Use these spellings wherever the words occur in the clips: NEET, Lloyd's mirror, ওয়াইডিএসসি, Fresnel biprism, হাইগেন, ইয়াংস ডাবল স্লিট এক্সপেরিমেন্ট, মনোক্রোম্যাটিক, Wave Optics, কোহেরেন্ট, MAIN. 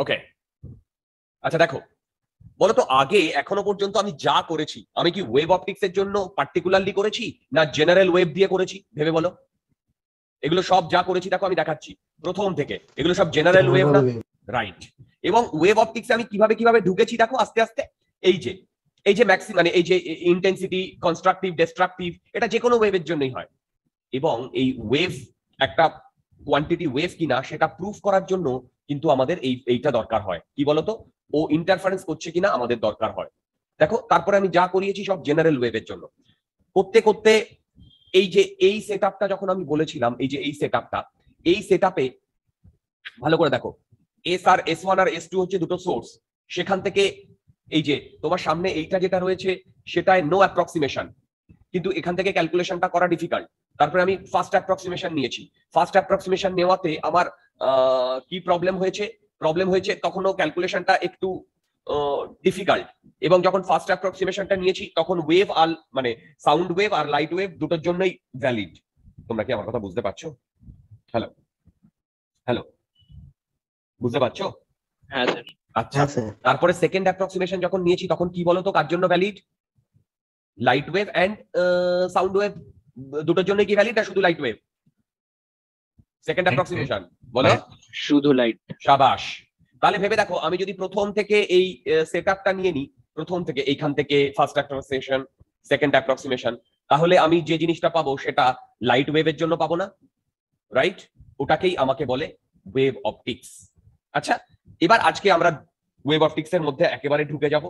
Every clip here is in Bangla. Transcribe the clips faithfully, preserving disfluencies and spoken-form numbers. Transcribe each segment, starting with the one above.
ওকে আচ্ছা দেখো বলো তো আগে এখনো পর্যন্ত আমি যা করেছি আমি কি ওয়েভ অপটিক্স এর জন্য পার্টিকুলারলি করেছি না জেনারেল ওয়েভ দিয়ে করেছি ভেবে বলো এগুলো সব যা করেছি দেখো আমি দেখাচ্ছি প্রথম থেকে এগুলো সব জেনারেল ওয়েভ না রাইট এবং ওয়েভ অপটিক্সে আমি কিভাবে কিভাবে ঢুকেছি দেখো আস্তে আস্তে এই যে এই যে ম্যাক্সিমাম মানে এই যে ইন্টেন্সিটি কনস্ট্রাকটিভ ডেস্ট্রাকটিভ এটা যে কোনো ওয়েভের জন্যই হয় এবং এই ওয়েভ একটা কোয়ান্টিটি ওয়েভ কিনা সেটা প্রুফ করার জন্য কিন্তু আমাদের এই এইটা দরকার হয় কি বলতো ও ইন্টারফারেন্স করছে কিনা আমাদের দরকার হয় দেখো তারপরে আমি যা করিয়েছি সব জেনারেল ওয়েভের জন্য করতে করতে এই যে এই সেটআপটা যখন আমি বলেছিলাম এই যে এই সেটআপটা এই সেটআপে ভালো করে দেখো এস আর এস ওয়ান আর এস টু হচ্ছে দুটো সোর্স সেখান থেকে এই যে তোমার সামনে এইটা যেটা রয়েছে সেটায় নো অ্যাপ্রক্সিমেশন কিন্তু এখান থেকে ক্যালকুলেশনটা করা ডিফিকাল্ট তারপরে আমি ফার্স্ট অ্যাপ্রক্সিমেশন নিয়েছি ফার্স্ট অ্যাপ্রক্সিমেশন নেওয়াতে আমার কি প্রবলেম হয়েছে প্রবলেম হয়েছে তখনও ক্যালকুলেশনটা একটু ডিফিকাল্ট এবং যখন ফার্স্ট অ্যাপ্রক্সিমেশনটা নিয়েছি তখন ওয়েভ আর মানে সাউন্ড ওয়েভ আর লাইট ওয়েভ দুটোর জন্যই ভ্যালিড তোমরা কি আমার কথা বুঝতে পারছো হ্যালো হ্যালো বুঝতে পারছো হ্যাঁ স্যার আচ্ছা তারপরে সেকেন্ড অ্যাপ্রক্সিমেশন যখন নিয়েছি তখন কি বলো তো কার জন্য valid light wave and sound wave দুটোর জন্য কি ভ্যালিড না শুধু লাইট ওয়েভ সেকেন্ড অ্যাপ্রক্সিমেশন বলো শুধু লাইট শাবাশ তাহলে ভেবে দেখো আমি যদি প্রথম থেকে এই সেটআপটা নিয়ে নিই প্রথম থেকে এইখান থেকে ফার্স্ট অ্যাপ্রক্সিমেশন সেকেন্ড অ্যাপ্রক্সিমেশন তাহলে আমি যে জিনিসটা পাবো সেটা লাইট ওয়েভের জন্য পাবো না রাইট ওটাকেই আমাকে বলে ওয়েভ অপটিক্স আচ্ছা এবার আজকে আমরা ওয়েভ অপটিক্স এর মধ্যে একেবারে ঢুকে যাব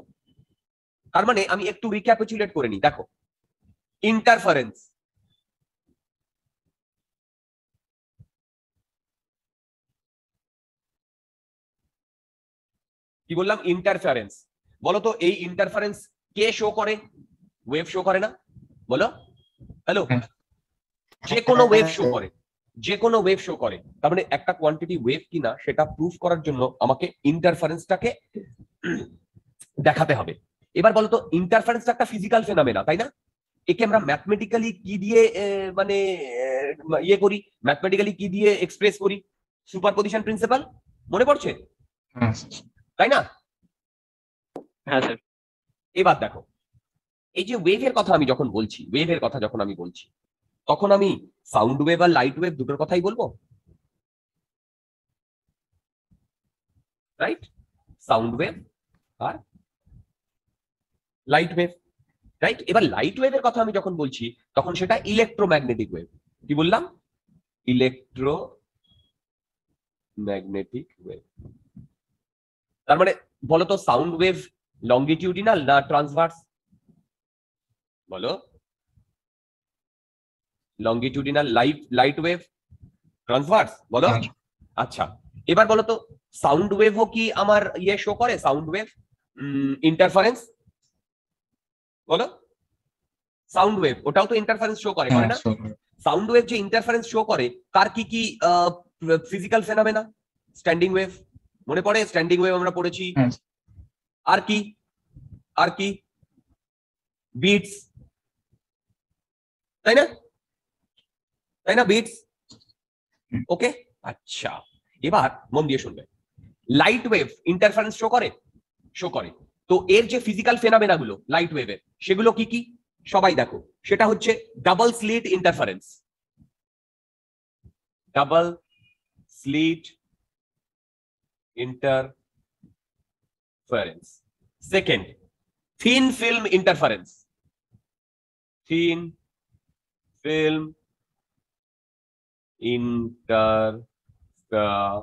তার মানে আমি একটু রিক্যাপিচুলেট করে নিই দেখো ইন্টারফারেন্স কি বললাম ইন্টারফারেন্স বলো তো এই ইন্টারফারেন্স কে শো করে ওয়েভ শো করে না বলো হ্যালো যে কোনো ওয়েভ শো করে যে কোনো ওয়েভ শো করে তার মানে একটা কোয়ান্টিটি ওয়েভ কিনা সেটা প্রুফ করার জন্য আমাকে ইন্টারফারেন্সটাকে দেখাতে হবে এবার বলো তো ইন্টারফারেন্সটা একটা ফিজিক্যাল ফেনোমেনা তাই না একে আমরা ম্যাথমেটিক্যালি কি দিয়ে মানে ইয়ে করি ম্যাথমেটিক্যালি কি দিয়ে এক্সপ্রেস করি সুপারপজিশন প্রিন্সিপাল মনে পড়ছে তাই না হ্যাঁ স্যার এবার দেখো এই যে ওয়েভের কথা আমি যখন বলছি ওয়েভের কথা যখন আমি বলছি তখন আমি সাউন্ড ওয়েভ আর লাইট ওয়েভ দুটোর কথাই বলবো রাইট সাউন্ড ওয়েভ আর লাইট ওয়েভ রাইট এবার লাইট ওয়েভের কথা আমি যখন বলছি তখন সেটা ইলেকট্রোম্যাগনেটিক ওয়েভ কি বললাম ইলেকট্রোম্যাগনেটিক ওয়েভ তার মানে বলো তো সাউন্ড ওয়েভ লংগিটিউডিনাল না ট্রান্সভার্স বলো longitudinal light light wave transverse বলো আচ্ছা এবার বলো তো সাউন্ড ওয়েভও কি আমার ইয়ে শো করে সাউন্ড ওয়েভ ইন্টারফারেন্স বলো সাউন্ড ওয়েভ ওটাও তো ইন্টারফারেন্স শো করে না সাউন্ড ওয়েভ যে ইন্টারফারেন্স শো করে তার কি কি ফিজিক্যাল ফেনোমেনা স্ট্যান্ডিং ওয়েভ মনে পড়ে স্ট্যান্ডিং ওয়েভ আমরা পড়েছি আর কি আর কি বিটস তাই না তাই না বিটস ওকে আচ্ছা এবার মন দিয়ে শুনবে লাইট ওয়েভ ইন্টারফারেন্স শো করে শো করে তো এর যে ফিজিক্যাল ফেনোমেনা গুলো লাইট ওয়েভের সেগুলো কি কি সবাই দেখো সেটা হচ্ছে double slit interference double slit interference second thin film interference thin film inter uh,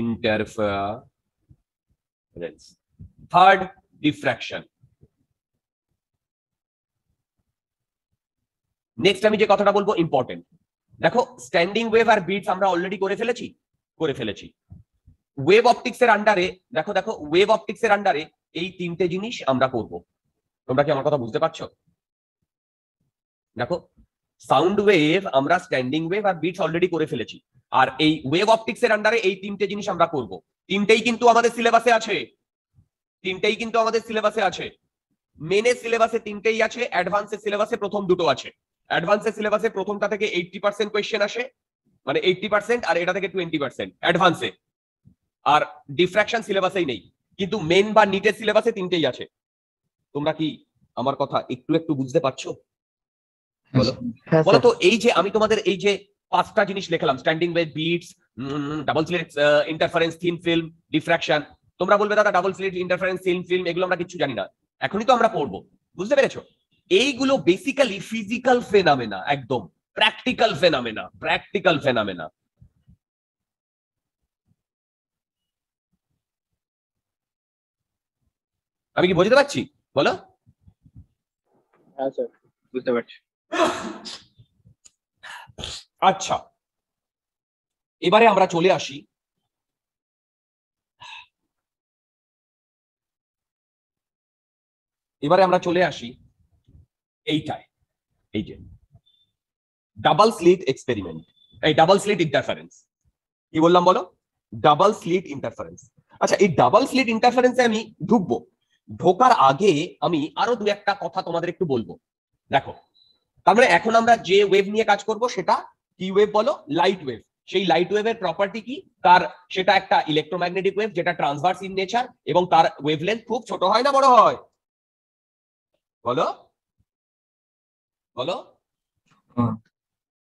interference third diffraction next আমি যে কথাটা বলবো important দেখো স্ট্যান্ডিং ওয়েভ আর বিটস আমরা অলরেডি করে ফেলেছি করে ফেলেছি ওয়েভ অপটিক্স এর আন্ডারে দেখো দেখো ওয়েভ অপটিক্স এর আন্ডারে এই তিনটে জিনিস আমরা করব তোমরা কি আমার কথা বুঝতে পারছো দেখো সাউন্ড ওয়েভ আমরা স্ট্যান্ডিং ওয়েভ আর বিটস অলরেডি করে ফেলেছি আর এই ওয়েভ অপটিক্স এর আন্ডারে এই তিনটে জিনিস আমরা করব তিনটেই কিন্তু আমাদের সিলেবাসে আছে তিনটেই কিন্তু আমাদের সিলেবাসে আছে মেনের সিলেবাসে তিনটেই আছে অ্যাডভান্সের সিলেবাসে প্রথম দুটো আছে অ্যাডভান্সের সিলেবাসে প্রথমটা থেকে আশি পার্সেন্ট কোয়েশ্চেন আসে মানে eighty percent আর এটা থেকে twenty percent অ্যাডভান্সে, আর ডিফ্র্যাকশন সিলেবাসেই নেই, কিন্তু মেইন বা নিটের সিলেবাসে তিনটেই আছে। তোমরা কি আমার কথা একটু একটু বুঝতে পারছো? বলো বলো তো। এই যে আমি তোমাদের এই যে পাঁচটা জিনিস লিখলাম, standing wave, beats, double slit interference, thin film, diffraction, তোমরা বলবে দাদা double slit interference, thin film এগুলো আমরা কিছু জানি না। এখনই তো আমরা পড়বো, বুঝতে পেরেছো? এইগুলো বেসিক্যালি ফিজিক্যাল ফেনোমেনা, একদম প্র্যাকটিক্যাল ফেনোমেনা, প্র্যাকটিক্যাল ফেনোমেনা। আমি কি বুঝতে পারছি? বলো। হ্যাঁ স্যার বুঝতে পারছি। আচ্ছা এবারে আমরা চলে আসি এবারে আমরা চলে আসি এইটাই, এই যে ডাবল স্লিট এক্সপেরিমেন্ট, এই ডাবল স্লিট ইন্টারফারেন্স। কি বললাম বলো? Double slit interference. আচ্ছা এই ডাবল স্লিট ইন্টারফারেন্সে আমি ঢুকবো, ঢোকার আগে আমি আরো দু একটা কথা তোমাদের একটু বলবো। দেখো তারপরে এখন আমরা যে ওয়েভ নিয়ে কাজ করব সেটা কি ওয়েভ বলো? Light wave. সেই লাইট ওয়েভের প্রপার্টি কি? তার সেটা একটা ইলেকট্রোম্যাগনেটিক ওয়েভ যেটা ট্রান্সভার্স ইন নেচার, এবং তার ওয়েভলেন্থ খুব ছোট হয় না বড় হয়? বলো বলো,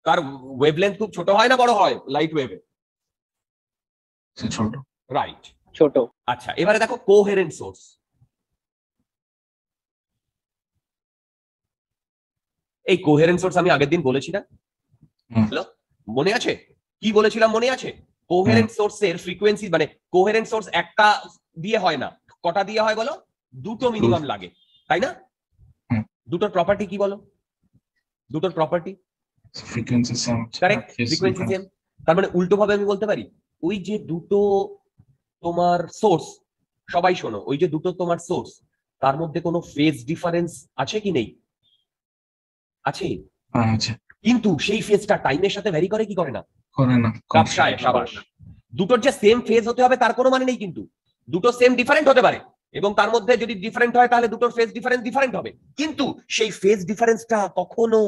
তার ওয়েভলেন্থ খুব ছোট হয় না বড় হয় লাইট ওয়েভে? ছোট, রাইট, ছোট। আচ্ছা এবারে দেখো কোহেরেন্ট সোর্স, এই কোহেরেন্ট সোর্স আমি আগের দিন বলেছি না, মনে আছে? কি বলেছিলাম মনে আছে? কোহেরেন্ট সোর্সের ফ্রিকোয়েন্সি, মানে কোহেরেন্ট সোর্স একটা দিয়ে হয় না, কটা দিয়ে হয় বলো? দুটো মিনিমাম লাগে, তাই না? দুটোর প্রপার্টি কি বলো? দুটোর property frequency same, correct? Frequency same. তার মানে উল্টো ভাবে আমি বলতে পারি, ওই যে দুটো তোমার সোর্স, সবাই শোনো, ওই যে দুটো তোমার সোর্স, তার মধ্যে কোনো ফেজ ডিফারেন্স আছে কি নেই? আছে। কিন্তু সেই ফেজটা টাইমের সাথে ভ্যারি করে কি করে না? করে না। কাপশায়, সাবাস। দুটোর যে সেম ফেজ হতে হবে তার কোনো মানে নেই, কিন্তু দুটো সেম ডিফারেন্ট হতে পারে, এবং তার মধ্যে যদি ডিফারেন্ট হয় তাহলে দুটোর ফেজ ডিফারেন্স ডিফারেন্ট হবে, কিন্তু সেই ফেজ ডিফারেন্সটা কখনো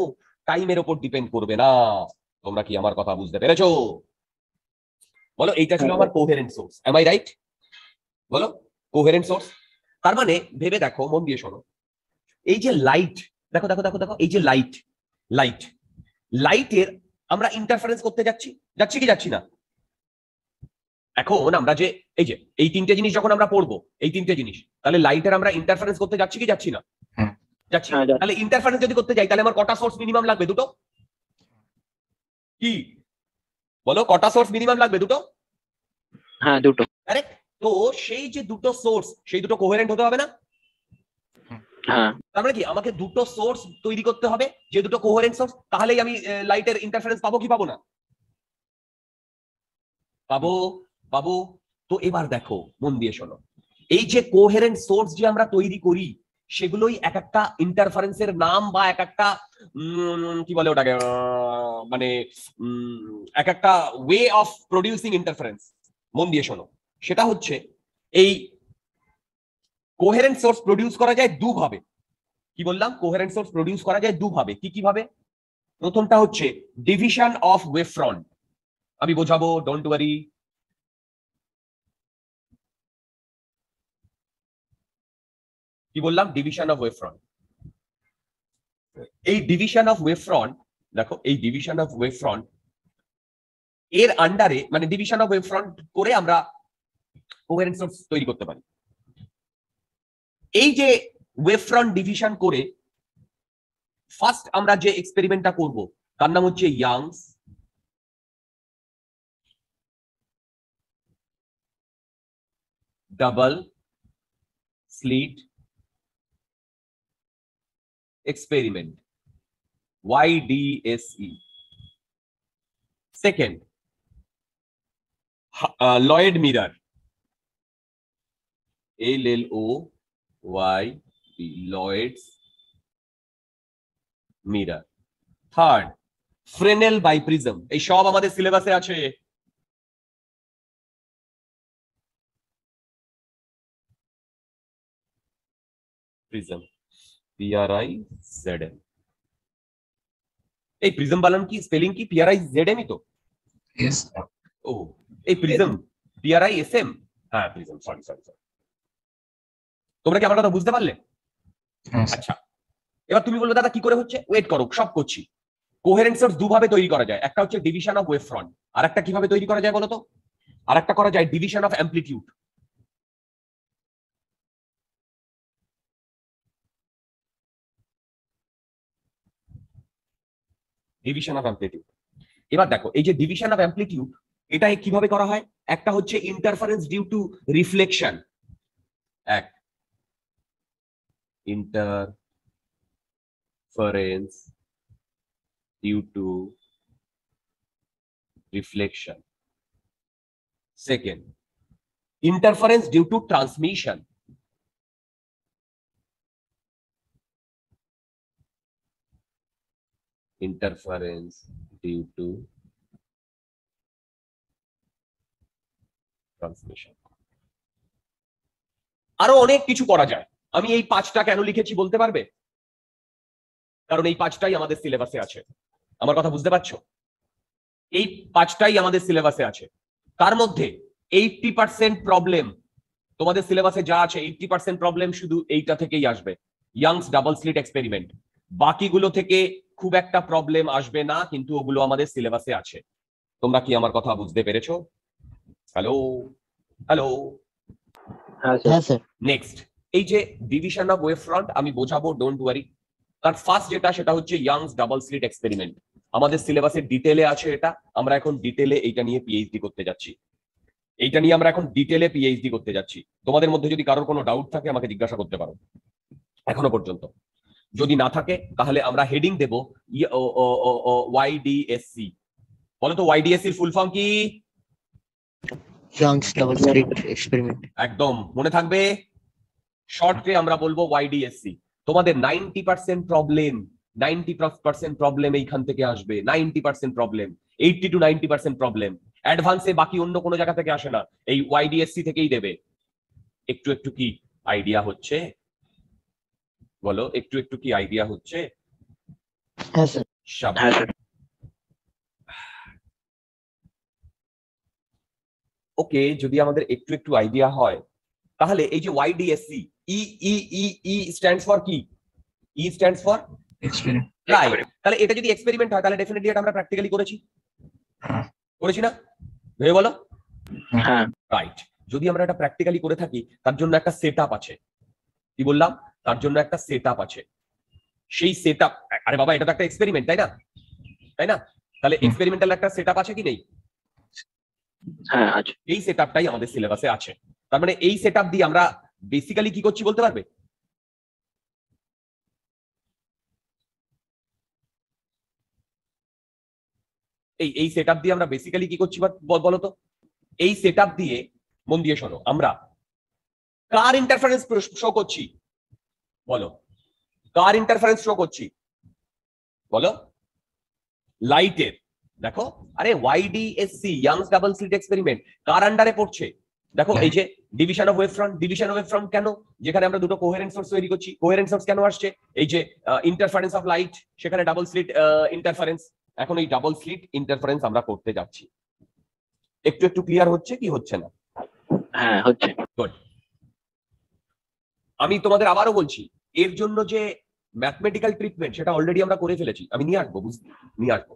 টাইমের উপর ডিপেন্ড করবে না। তোমরা কি আমার কথা বুঝতে পেরেছো? বলো এইটা ছিল আমার কোহেরেন্ট source, am I right? বলো কোহেরেন্ট সোর্স। তার মানে ভেবে দেখো, মন দিয়ে শোনো, এই যে লাইট, দেখো দেখো দেখো দেখো, এই যে লাইট, লাইট লাইটের আমরা ইন্টারফারেন্স করতে যাচ্ছি, যাচ্ছি কি যাচ্ছি না? এখন আমরা যে এই যে এই তিনটে জিনিস যখন আমরা পড়বো, এই তিনটে জিনিস, তাহলে লাইটের আমরা ইন্টারফারেন্স করতে যাচ্ছি কি যাচ্ছি না? যাচ্ছি। তাহলে ইন্টারফারেন্স যদি করতে যাই তাহলে আমার কটা সোর্স মিনিমাম লাগবে? দুটো। কি বলো, কটা সোর্স মিনিমাম লাগবে? দুটো। হ্যাঁ দুটো, কারেক্ট। তো সেই যে দুটো সোর্স, সেই দুটো কোহেরেন্ট হতে হবে না? হ্যাঁ। তার মানে কি আমাকে দুটো সোর্স তৈরি করতে হবে যে দুটো কোহেরেন্ট সোর্স, তাহলেই আমি লাইটের ইন্টারফারেন্স পাবো কি পাবো না? পাবো, পাবো। তো এবার দেখো মন দিয়ে শোনো, এই যে কোহেরেন্ট সোর্স যে আমরা তৈরি করি সেগুলোই এক একটা ইন্টারফারেন্সের নাম, বা এক একটা কি বলে ওটাকে, মানে এক একটা ওয়ে অফ প্রোডিউসিং ইন্টারফারেন্স। মন দিয়ে শোনো, সেটা হচ্ছে এই কোহেরেন্ট সোর্স প্রোডিউস করা যায় দুভাবে। কি বললাম? কোহেরেন্ট সোর্স প্রোডিউস করা যায় দুভাবে। কি কি ভাবে? প্রথমটা হচ্ছে ডিভিশন অফ ওয়েভ ফ্রন্ট, আমি বোঝাবো, ডোন্ট ওয়ারি। কি বললাম? Division of wave front. এই ডিভিশন অফ ওয়েভ ফ্রন্ট, দেখো এই ডিভিশন অফ ওয়েভ ফ্রন্ট এর আন্ডারে, মানে ডিভিশন অফ ওয়েভ ফ্রন্ট করে আমরা কোহেরেন্ট সোর্স তৈরি করতে পারি। এই যে ওয়েভ ফ্রন্ট ডিভিশন করে ফার্স্ট আমরা যে এক্সপেরিমেন্টটা করব তার নাম হচ্ছে ইয়াংস ডাবল স্লিট এক্সপেরিমেন্ট, Y D S E. Second, Lloyd mirror, L L O Y D, Lloyd's mirror। Third, Fresnel biprism। এই সব আমাদের সিলেবাসে আছে। Prism, P R I Z M. এই প্রিজম বললাম কি? স্পেলিং কি? P R I Z M ই তো। Yes. Oh, a prism. P R I S M. हाँ prism. Sorry, sorry, sorry. তোমরা কি আমার কথা বুঝতে পারলে? আচ্ছা। এবার তুমি বলবে দাদা কি করে হচ্ছে? ওয়েট করো, সব করছি। কোহেরেন্ট সোর্স দুভাবে তৈরি করা যায়। একটা হচ্ছে ডিভিশন অফ ওয়েভ ফ্রন্ট, আর একটা কিভাবে তৈরি করা যায় বলো তো? আর একটা করা যায় division of amplitude. Division of amplitude. এবার দেখো এই যে ডিভিশন অফ অ্যামপ্লিটিউড এটা কিভাবে করা হয়? একটা হচ্ছে ইন্টারফারেন্স ডিউ টু রিফ্লেকশন, এক interference due to reflection. Second interference due to transmission, interference due to transmission. আরো অনেক কিছু করা যায়। আমি এই পাঁচটা কেন লিখেছি বলতে পারবে? কারণ এই পাঁচটাই আমাদের সিলেবাসে আছে। আমার কথা বুঝতে পারছো? এই পাঁচটাই আমাদের সিলেবাসে আছে। তার মধ্যে এইটটি পার্সেন্ট প্রবলেম তোমাদের সিলেবাসে যা আছে এইটটি পার্সেন্ট প্রবলেম শুধু এইটা থেকেই আসবে, ইয়াংস ডাবল স্লিট এক্সপেরিমেন্ট। বাকিগুলো থেকে খুব একটা প্রবলেম আসবে না, কিন্তু ওগুলো আমাদের সিলেবাসে আছে। তোমরা কি আমার কথা বুঝতে পেরেছো? Hello hello. হ্যাঁ স্যার। নেক্সট এই যে ডিভিশন অফ ওয়েভ ফ্রন্ট আমি বোঝাবো, ডোন্ট ওয়ারি। তার ফার্স্ট যেটা সেটা হচ্ছে ইয়াংস ডাবল স্লিট এক্সপেরিমেন্ট। আমাদের সিলেবাসে ডিটেলে আছে এটা। আমরা এখন ডিটেলে এইটা নিয়ে পিএইচডি করতে যাচ্ছি। এইটা নিয়ে আমরা এখন ডিটেলে পিএইচডি করতে যাচ্ছি। তোমাদের মধ্যে যদি কারোর কোনো ডাউট থাকে আমাকে জিজ্ঞাসা করতে পারো এখনো পর্যন্ত। যদি না থাকে তাহলে আমরা হেডিং দেব ওয়াইডিএসসি। বলো তো ওয়াইডিএসসি ফুল ফর্ম কি? ইয়াংস ডাবল স্লিট এক্সপেরিমেন্ট। একদম মনে থাকবে, শর্টে আমরা বলবো ওয়াইডিএসসি। তোমাদের নব্বই পার্সেন্ট প্রবলেম নব্বই পার্সেন্ট প্রবলেম এইখান থেকে আসবে। নব্বই পার্সেন্ট প্রবলেম, আশি টু নব্বই পার্সেন্ট প্রবলেম অ্যাডভান্সে বাকি অন্য কোনো জায়গা থেকে আসে না, এই ওয়াইডিএসসি থেকেই দেবে। একটু একটু কি আইডিয়া হচ্ছে বলো? একটু একটু কি আইডিয়া হচ্ছে? ওকে, যদি আমাদের একটু একটু আইডিয়া হয় তাহলে এই যে ওয়াইডিএসসি, ই E E E stands for কি? E stands for experiment, right? তাহলে এটা যদি এক্সপেরিমেন্ট হয় তাহলে ডেফিনেটলি এটা আমরা প্র্যাকটিক্যালি করেছি, করেছি না? ভেবে বলো। হ্যাঁ, রাইট। যদি আমরা এটা প্র্যাকটিক্যালি করে থাকি তার জন্য একটা সেটআপ আছে। কি বললাম? তার জন্য একটা সেটআপ আছে। সেই সেটআপ, আরে বাবা এটা তো একটা এক্সপেরিমেন্ট, তাই না? তাই না? তাহলে এক্সপেরিমেন্টাল একটা সেটআপ আছে কি নেই? হ্যাঁ আছে। এই সেটআপটাই আমাদের সিলেবাসে আছে। তার মানে এই সেটআপ দিয়ে আমরা বেসিক্যালি কি করছি বলতে পারবে? এই এই সেটআপ দিয়ে আমরা বেসিক্যালি কি করছি বলো তো? এই সেটআপ দিয়ে মন দিয়ে শোনো, আমরা কার ইন্টারফারেন্স শো করছি বলো? কার ইন্টারফারেন্স শো করছি বলো? লাইটের। দেখো আরে ওয়াইডিএসসি ইয়াংস ডাবল স্লিট এক্সপেরিমেন্ট কার আন্ডারে পড়ছে? দেখো এই যে division of wave front. Division of wave front কেন? যেখানে আমরা দুটো কোহেরেন্ট সোর্স তৈরি করছি, কোহেরেন্ট সোর্স কেন আসছে? এই যে ইন্টারফারেন্স অফ লাইট, সেখানে ডাবল স্লিট ইন্টারফারেন্স। এখন এই ডাবল স্লিট ইন্টারফারেন্স আমরা করতে যাচ্ছি। একটু একটু ক্লিয়ার হচ্ছে কি হচ্ছে না? হ্যাঁ হচ্ছে। গুড। আমি তোমাদের আবারও বলছি, এর জন্য যে ম্যাথমেটিক্যাল ট্রিটমেন্ট সেটা অলরেডি আমরা করে ফেলেছি। আমি নিয়ে আসবো, বুঝলি, নিয়ে আসবো।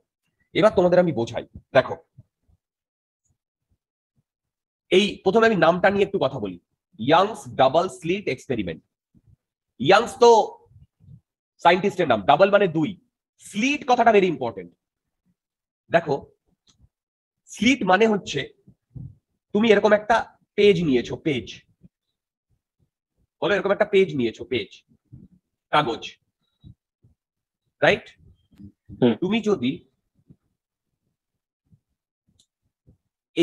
এবার তোমাদের আমি বোঝাই। দেখো এই প্রথমে আমি নামটা নিয়ে একটু কথা বলি, ইয়াংস ডাবল স্লিট এক্সপেরিমেন্ট। Young's তো সায়েন্টিস্টের নাম, ডাবল মানে দুই, স্লিট কথাটা ভেরি ইম্পর্টেন্ট। দেখো স্লিট মানে হচ্ছে তুমি এরকম একটা পেজ নিয়েছো, পেজ বলো, এরকম একটা পেজ নিয়েছো, পেজ কাগজ, রাইট? তুমি যদি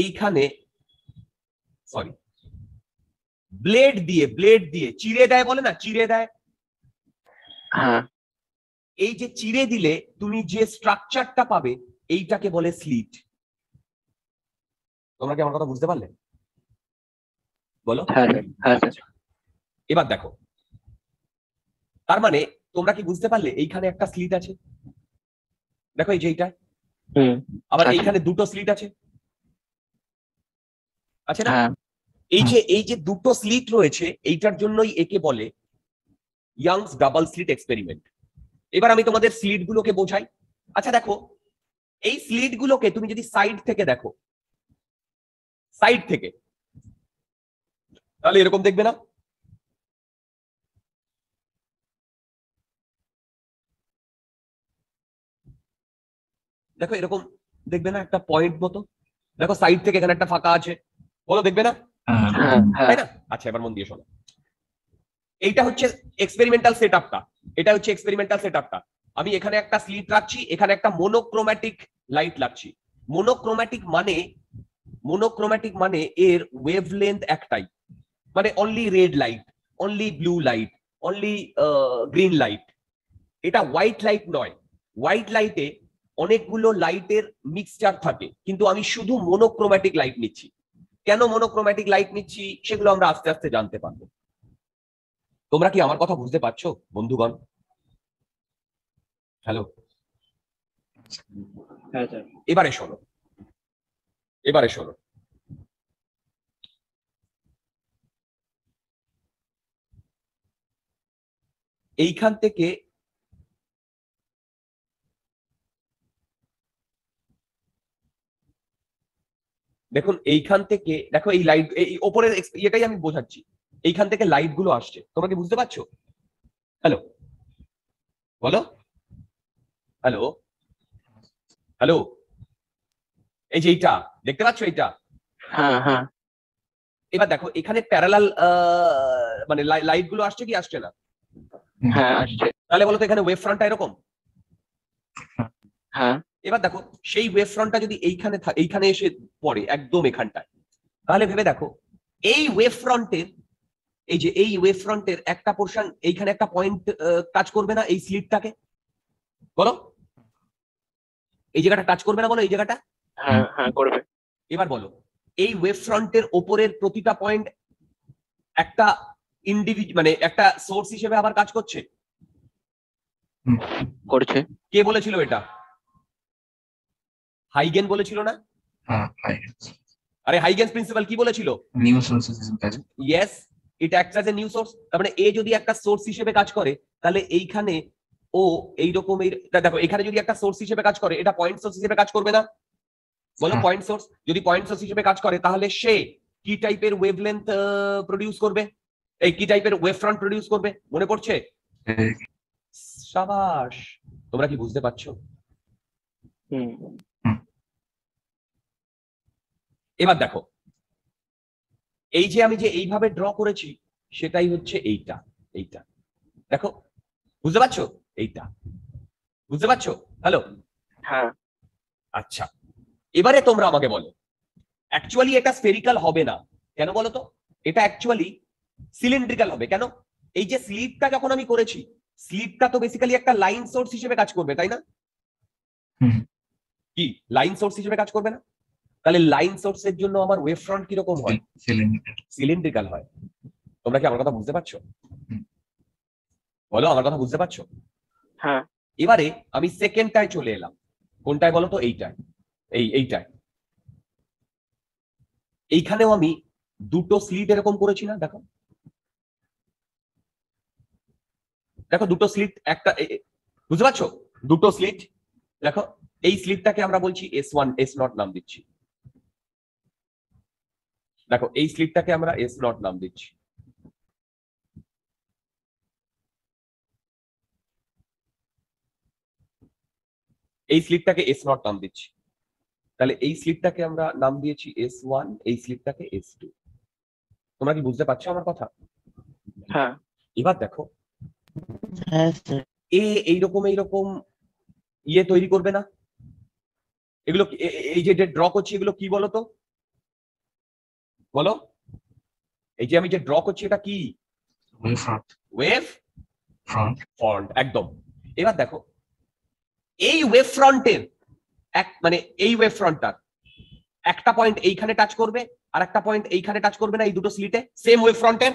এইখানে সরি ব্লেড দিয়ে, ব্লেড দিয়ে চিড়ে দেয় বলে না, চিড়ে দেয়। এই যে চিড়ে দিলে তুমি যে স্ট্রাকচারটা পাবে এইটাকে বলে স্লিট। তোমরা কি আমার কথা বুঝতে পারলে বলো? এবার দেখো তার মানে তোমরা কি বুঝতে পারলে এইখানে একটা স্লিট আছে? দেখো এই যে এইটা, আবার এইখানে দুটো স্লিট আছে। আচ্ছা না, এই যে এই যে দুটো স্লিট রয়েছে এইটার জন্যই একে বলে ইয়ংস ডাবল স্লিট এক্সপেরিমেন্ট। এবার আমি তোমাদের স্লিট গুলোকে বোঝাই। আচ্ছা দেখো, এই স্লিট গুলোকে তুমি যদি সাইড থেকে দেখো, সাইড থেকে, তাহলে এরকম দেখবে না? দেখো এরকম দেখবে না একটা পয়েন্ট মতো? দেখো সাইড থেকে এখানে একটা ফাঁকা আছে, বলো দেখবে না? তাই না? আচ্ছা এবার মন দিয়ে শোনো, এইটা হচ্ছে এক্সপেরিমেন্টাল সেট আপটা, এটা হচ্ছে এক্সপেরিমেন্টাল সেট আপটা। আমি এখানে একটা স্লিট রাখছি, এখানে একটা মনোক্রোম্যাটিক লাইট রাখছি। মনোক্রোম্যাটিক মানে, মনোক্রোম্যাটিক মানে এর ওয়েভলেন্থ একটাই, মানে only red light, only blue light, only green light. এটা হোয়াইট লাইট নয়। হোয়াইট লাইটে অনেকগুলো লাইটের মিক্সচার থাকে, কিন্তু আমি শুধু মনোক্রোম্যাটিক লাইট নিচ্ছি। কেন মনোক্রোম্যাটিক লাইট নিচ্ছি সেগুলো আমরা আস্তে আস্তে জানতে পারবো। তোমরা কি আমার কথা বুঝতে পারছো বন্ধুগণ? হ্যালো, এবারে শোনো, এবারে শোনো, এইখান থেকে দেখুন, এইখান থেকে দেখো এই লাইট, এই ওপরের এটাই আমি বোঝাচ্ছি। এইখান থেকে লাইট গুলো আসছে, তোমরা কি বুঝতে পারছো? হ্যালো বলো, হ্যালো হ্যালো, এই যে এইটা দেখতে পাচ্ছ এইটা? হ্যাঁ হ্যাঁ। এবার দেখো এখানে প্যারালাল মানে লাইট গুলো আসছে কি আসছে না? হ্যাঁ আসছে। তাহলে বলো তো এখানে ওয়েভ ফ্রন্টটা এরকম? হ্যাঁ। এবার দেখো সেই ওয়েভ ফ্রন্টটা যদি এইখানে এইখানে এসে পড়ে একদম এখানটায়, তাহলে ভেবে দেখো এই ওয়েভ ফ্রন্টের, এই যে এই ওয়েভ ফ্রন্টের একটা পোর্শন এইখানে একটা পয়েন্ট কাজ করবে না এই স্লিটটাকে? বলো এই জায়গাটা কাজ করবে না? বলো এই জায়গাটা? হ্যাঁ হ্যাঁ করবে। এবার বলো এই ওয়েভ ফ্রন্টের ওপরের প্রতিটা পয়েন্ট একটা ইন্ডিভিজুয়াল মানে একটা সোর্স হিসেবে আবার কাজ করছে? করছে। কে বলেছিল এটা? হাইগেন বলেছিল না? হ্যাঁ হাইগেন। আরে হাইগেনস প্রিন্সিপাল কি বলেছিল? নিউ সোর্সেস হিসেবে কাজ। Yes, it acts as a new source. তার মানে এ যদি একটা সোর্স হিসেবে কাজ করে, তাহলে এইখানে ও এই রকমের, দেখো এখানে যদি একটা সোর্স হিসেবে কাজ করে, এটা পয়েন্ট সোর্স হিসেবে কাজ করবে না? বলো পয়েন্ট সোর্স যদি পয়েন্ট সোর্স হিসেবে কাজ করে, তাহলে সে কি টাইপের ওয়েভলেন্থ প্রোডিউস করবে? এই কি টাইপের ওয়েভ ফ্রন্ট প্রোডিউস করবে? মনে পড়ছে? সাবাস, তোমরা কি বুঝতে পারছো? হুম। এবার দেখো এই যে আমি যে এইভাবে ড্র করেছি সেটাই হচ্ছে এইটা, এইটা দেখো, বুঝতে পারছো? এইটা বুঝতে পারছো? হ্যালো হ্যাঁ। আচ্ছা এবারে তোমরা আমাকে বলো, অ্যাকচুয়ালি এটা স্ফেরিক্যাল হবে না কেন বলো তো? এটা অ্যাকচুয়ালি সিলিন্ড্রিক্যাল হবে কেন? এই যে স্লিপটা যখন আমি করেছি, স্লিপটা তো বেসিক্যালি একটা লাইন সোর্স হিসেবে কাজ করবে, তাই না? কি লাইন সোর্স হিসেবে কাজ করবে না? তাহলে লাইন সোর্স এর জন্য আমার ওয়েভ ফ্রন্ট কিরকম হয়? সিলিন্ড্রিক্যাল হয়। তোমরা কি আমার কথা বুঝতে পারছো? বলো আমার কথা বুঝতে পারছো? হ্যাঁ। এবারে আমি সেকেন্ডটায় চলে এলাম, কোনটায় বলো তো? এইটায়, এই এইটায়। এইখানেও আমি দুটো স্লিট এরকম করেছি না? দেখো দেখো দুটো স্লিট, একটা বুঝতে পারছো? দুটো স্লিট দেখো, এই স্লিটটাকে আমরা বলছি এস ওয়ান এস নট নাম দিচ্ছি। দেখো এই স্লিটটাকে আমরা এস নট নাম দিচ্ছি। এই স্লিটটাকে এস নট নাম দিচ্ছি। তাহলে এই স্লিটটাকে আমরা নাম দিয়েছি এস ওয়ান, এই স্লিটটাকে এস টু। তোমরা কি বুঝতে পারছো আমার কথা? হ্যাঁ। এবার দেখো এ এইরকম এইরকম ইয়ে তৈরি করবে না? এগুলো এই যে ড্র করছি এগুলো কি বলো তো? বলো এই যে আমি যে ড্র করছি এটা কি? Wave front. একদম। এবার দেখো এই ওয়েভ ফ্রন্টের এক মানে এই ওয়েভ ফ্রন্টটার একটা পয়েন্ট এইখানে টাচ করবে আর একটা পয়েন্ট এইখানে টাচ করবে না এই দুটো স্লিটে, সেম ওয়েভ ফ্রন্টের?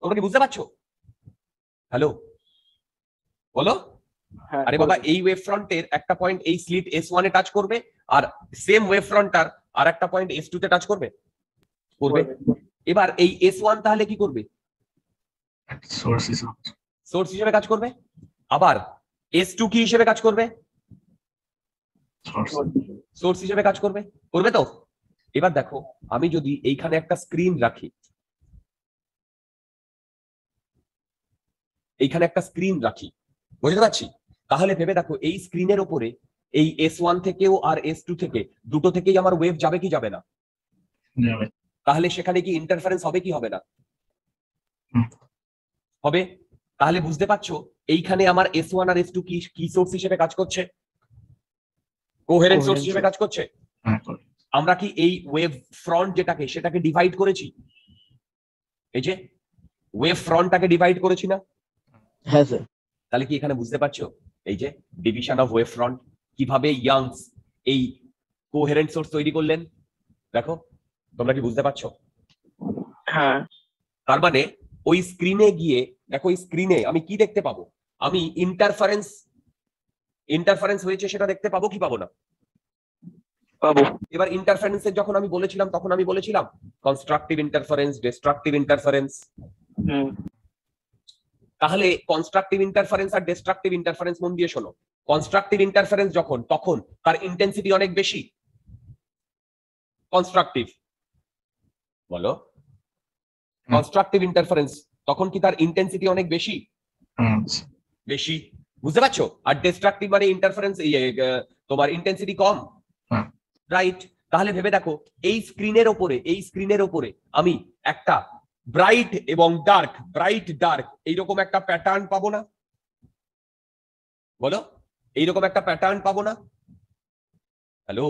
তোমরা কি বুঝতে পারছো? হ্যালো বলো। আরে বাবা, এই ওয়েভ ফ্রন্টের একটা পয়েন্ট এই স্লিট এস ওয়ান এ টাচ করবে আর সেম ওয়েভ ফ্রন্টটার আর একটা পয়েন্ট এস টু তে টাচ করবে করবে এবার এই এস ওয়ান তাহলে কি করবে? সোর্স হিসেবে সোর্স হিসেবে কাজ করবে। আবার এস টু কি হিসেবে কাজ করবে? সোর্স সোর্স হিসেবে কাজ করবে করবে তো। এবার দেখো আমি যদি এইখানে একটা স্ক্রিন রাখি, এইখানে একটা স্ক্রিন রাখি, বুঝতে পারছি? তাহলে ভেবে দেখো এই স্ক্রিনের উপরে এই এস ওয়ান থেকেও আর এস টু থেকে দুটো থেকেই আমার ওয়েভ যাবে কি যাবে না? তাহলে সেখানে কি ইন্টারফারেন্স হবে কি হবে না? হবে। তাহলে বুঝতে পারছো এইখানে আমার এস ওয়ান আর এস টু কি কি সোর্স হিসেবে কাজ করছে? কোহেরেন্ট সোর্স হিসেবে কাজ করছে। আমরা কি এই ওয়েভ ফ্রন্ট যেটাকে সেটাকে ডিভাইড করেছি? এই যে ওয়েভ ফ্রন্টটাকে ডিভাইড করেছি না? হ্যাঁ স্যার। তাহলে কি এখানে বুঝতে পারছো এই যে ডিভিশন অফ ওয়েভ ফ্রন্ট, কিভাবে ইয়ংস এই কোহেরেন্ট সোর্স তৈরি করলেন? দেখো তোমরা কি বুঝতে পারছো? হ্যাঁ। তার মানে ওই স্ক্রিনে গিয়ে দেখো এই স্ক্রিনে আমি কি দেখতে পাবো? আমি ইন্টারফারেন্স ইন্টারফারেন্স হয়েছে সেটা দেখতে পাবো কি পাবো না? পাবো। এবার ইন্টারফারেন্সের যখন আমি বলেছিলাম তখন আমি বলেছিলাম কনস্ট্রাকটিভ ইন্টারফারেন্স, ডিস্ট্রাকটিভ ইন্টারফারেন্স। হুম। তাহলে কনস্ট্রাকটিভ ইন্টারফারেন্স আর ডিস্ট্রাকটিভ ইন্টারফারেন্স মন দিয়ে শোনো। কনস্ট্রাকটিভ ইন্টারফারেন্স যখন তখন তার ইন্টেনসিটি অনেক বেশি, কনস্ট্রাকটিভ বলো কনস্ট্রাকটিভ ইন্টারফারেন্স তখন কি তার ইন্টেনসিটি অনেক বেশি বেশি বুঝতে পারছো? আর ডিস্ট্রাকটিভ মানে ইন্টারফারেন্স তোমার ইন্টেনসিটি কম, রাইট? তাহলে ভেবে দেখো এই স্ক্রিনের ওপরে এই স্ক্রিনের ওপরে আমি একটা ব্রাইট এবং ডার্ক ব্রাইট ডার্ক এইরকম একটা প্যাটার্ন পাবো না? বলো এইরকম একটা প্যাটার্ন পাবো না? হ্যালো,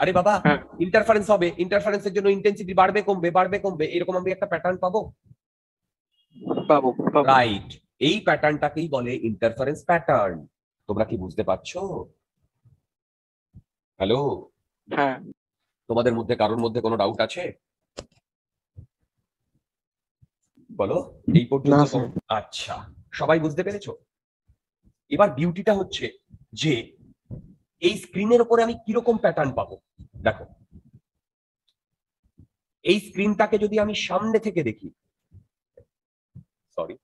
আরে বাবা ইন্টারফারেন্স হবে, ইন্টারফারেন্সের জন্য ইন্টেনসিটি বাড়বে কমবে বাড়বে কমবে, এরকম আমি একটা প্যাটার্ন পাবো পাবো রাইট? এই প্যাটার্নটাকেই বলে ইন্টারফারেন্স প্যাটার্ন। তোমরা কি বুঝতে পারছো? হ্যালো, হ্যাঁ। তোমাদের মধ্যে কারোর মধ্যে কোনো ডাউট আছে? বলো এই পর্যন্ত। আচ্ছা, সবাই বুঝতে পেরেছো? এবার বিউটিটা হচ্ছে যে এই স্ক্রিনের উপরে আমি কিরকম প্যাটার্ন পাবো। দেখো এই স্ক্রিনটাকে যদি আমি সামনে থেকে দেখি, সরি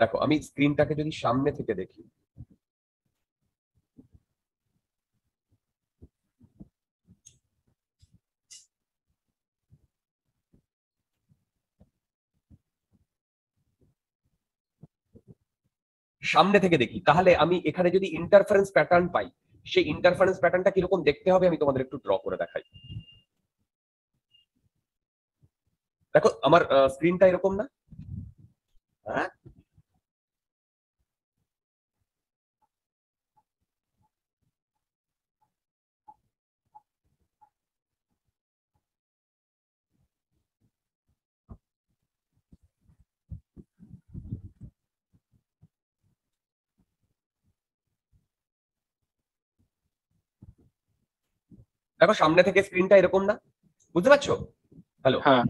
দেখো আমি স্ক্রিনটাকে যদি সামনে থেকে দেখি, সামনে থেকে দেখি তাহলে আমি এখানে যদি ইন্টারফারেন্স প্যাটার্ন পাই, সেই ইন্টারফারেন্স প্যাটার্নটা কিরকম দেখতে হবে আমি তোমাদের একটু ড্র করে দেখাই। দেখো আমার স্ক্রিনটা এরকম না? হ্যাঁ, দেখো সামনে থেকে স্ক্রিনটা এরকম না, বুঝতে পারছো? হ্যালো, হ্যাঁ।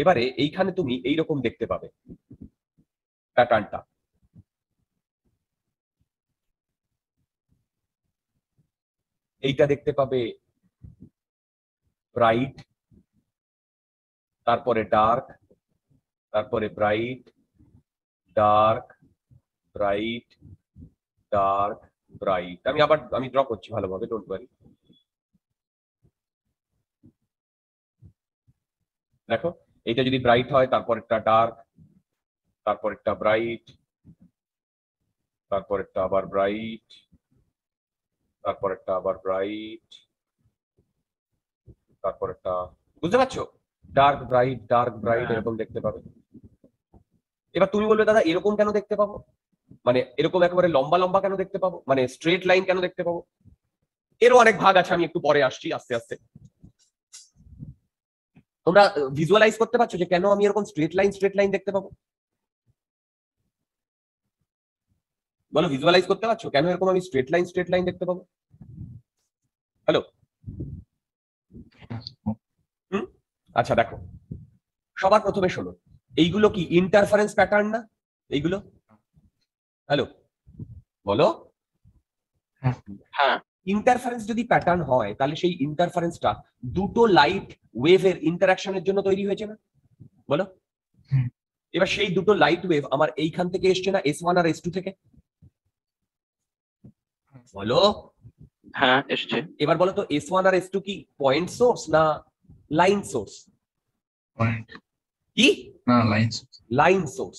এবারে এইখানে তুমি এইরকম দেখতে পাবে প্যাটার্নটা, এইটা দেখতে পাবে ব্রাইট, তারপরে ডার্ক, তারপরে bright dark bright dark bright. আমি আবার আমি ড্র করছি ভালোভাবে, ডোন্ট ওয়ারি। দেখো এইটা যদি ব্রাইট হয়, তারপরেরটা ডার্ক, তারপরেরটা ব্রাইট, তারপরেরটা আবার ব্রাইট, তারপরেরটা আবার ব্রাইট, তারপরেরটা, বুঝতে পারছো? ডার্ক ব্রাইট ডার্ক ব্রাইট এরকম দেখতে পাবে। এবার তুমি বলবে দাদা এরকম কেন দেখতে পাবো, মানে এরকম একেবারে লম্বা লম্বা কেন দেখতে পাবো, মানে স্ট্রেট লাইন কেন দেখতে পাবো? এরও অনেক ভাগ আছে, আমি একটু পরে আসছি আস্তে আস্তে। তোমরা ভিজুয়ালাইজ করতে পারছো যে কেন আমি এরকম স্ট্রেট লাইন স্ট্রেট লাইন দেখতে পাবো? বলো ভিজুয়ালাইজ করতে পারছো কেন এরকম আমি স্ট্রেট লাইন স্ট্রেট লাইন দেখতে পাবো? হ্যালো, হুম। আচ্ছা দেখো সবার প্রথমে শোনো, এইগুলো কি ইন্টারফারেন্স প্যাটার্ন না এইগুলো? হ্যালো বলো হ্যাঁ, ইন্টারফারেন্স যদি প্যাটার্ন হয় তাহলে সেই ইন্টারফারেন্সটা দুটো লাইট ওয়েভের ইন্টারঅ্যাকশনের জন্য তৈরি হয়েছে না, বলো? এবার সেই দুটো লাইট ওয়েভ আমার এইখান থেকে এসছে না, এস ওয়ান আর এস টু থেকে, বলো? হ্যাঁ এসছে। এবার বলো তো এস ওয়ান আর এস টু কি পয়েন্ট সোর্স না লাইন সোর্স? পয়েন্ট কি না লাইন সোর্স? Line source.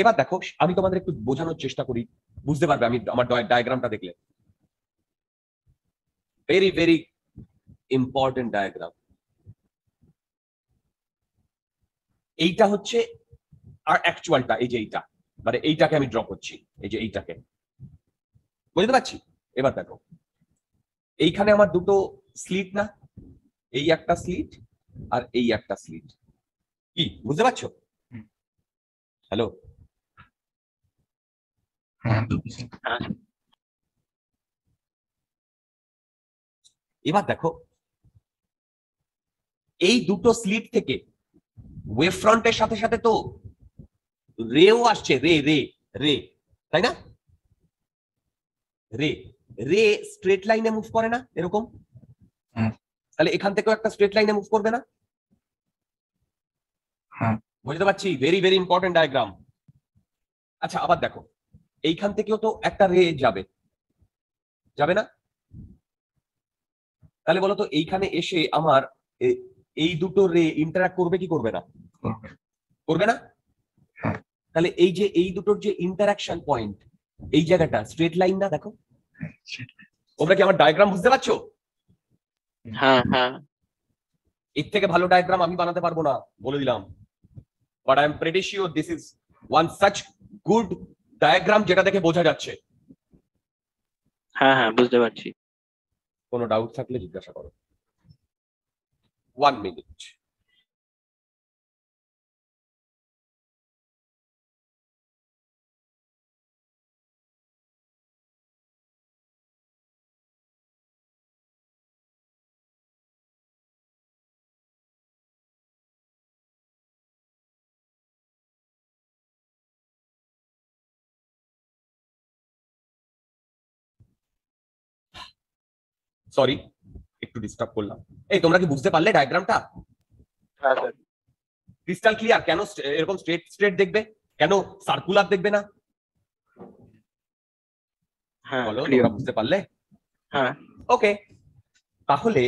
এবার দেখো আমি তোমাদের একটু বোঝানোর চেষ্টা করি, বুঝতে পারবে আমি আমার ডায়াগ্রামটা দেখলে। Very very important diagram. এইটা হচ্ছে আর অ্যাকচুয়ালটা, এই যে এইটা, মানে এইটাকে আমি ড্র করছি, এই যে এইটাকে, বুঝতে পারছি? এবার দেখো এইখানে আমার দুটো স্লিট না, এই একটা স্লিট আর এই একটা স্লিট, কি বুঝতে পারছো? হ্যালো, এবার দেখো এই দুটো স্লিট থেকে ওয়েভ ফ্রন্টের সাথে সাথে তো রেও আসছে, রে রে রে, তাই না? রে রে স্ট্রেট লাইনে মুভ করে না এরকম, তাহলে এখান থেকেও একটা স্ট্রেট লাইনে মুভ করবে না, বুঝতে পারছি? Very very important diagram. আচ্ছা আবার দেখো এইখান থেকেও তো একটা রে যাবে, যাবে না? তাহলে বলো তো এইখানে এসে আমার এই দুটো রে ইন্টারঅ্যাক্ট করবে কি করবে না? করবে না। তাহলে এই যে এই দুটোর যে ইন্টারঅ্যাকশন পয়েন্ট এই জায়গাটা স্ট্রেট লাইন না, দেখো তোমরা কি আমার ডায়াগ্রাম বুঝতে পারছো? হ্যাঁ হ্যাঁ, এর থেকে ভালো ডায়াগ্রাম আমি বানাতে পারবো না, বলে দিলাম। But I am pretty sure this is one such good diagram যেটা দেখে বোঝা যাচ্ছে। হ্যাঁ হ্যাঁ বুঝতে পারছি, কোনো ডাউট থাকলে জিজ্ঞাসা করো। One minute. Sorry. একটু ডিস্টার্ব করলাম। এই তোমরা কি বুঝতে পারলে ডায়াগ্রামটা? হ্যাঁ স্যার, ক্রিস্টাল ক্লিয়ার। কেন এরকম স্ট্রেট স্ট্রেট দেখবে, কেন সার্কুলার দেখবে না? হ্যাঁ বলো, তোমরা বুঝতে পারলে? হ্যাঁ ওকে, তাহলে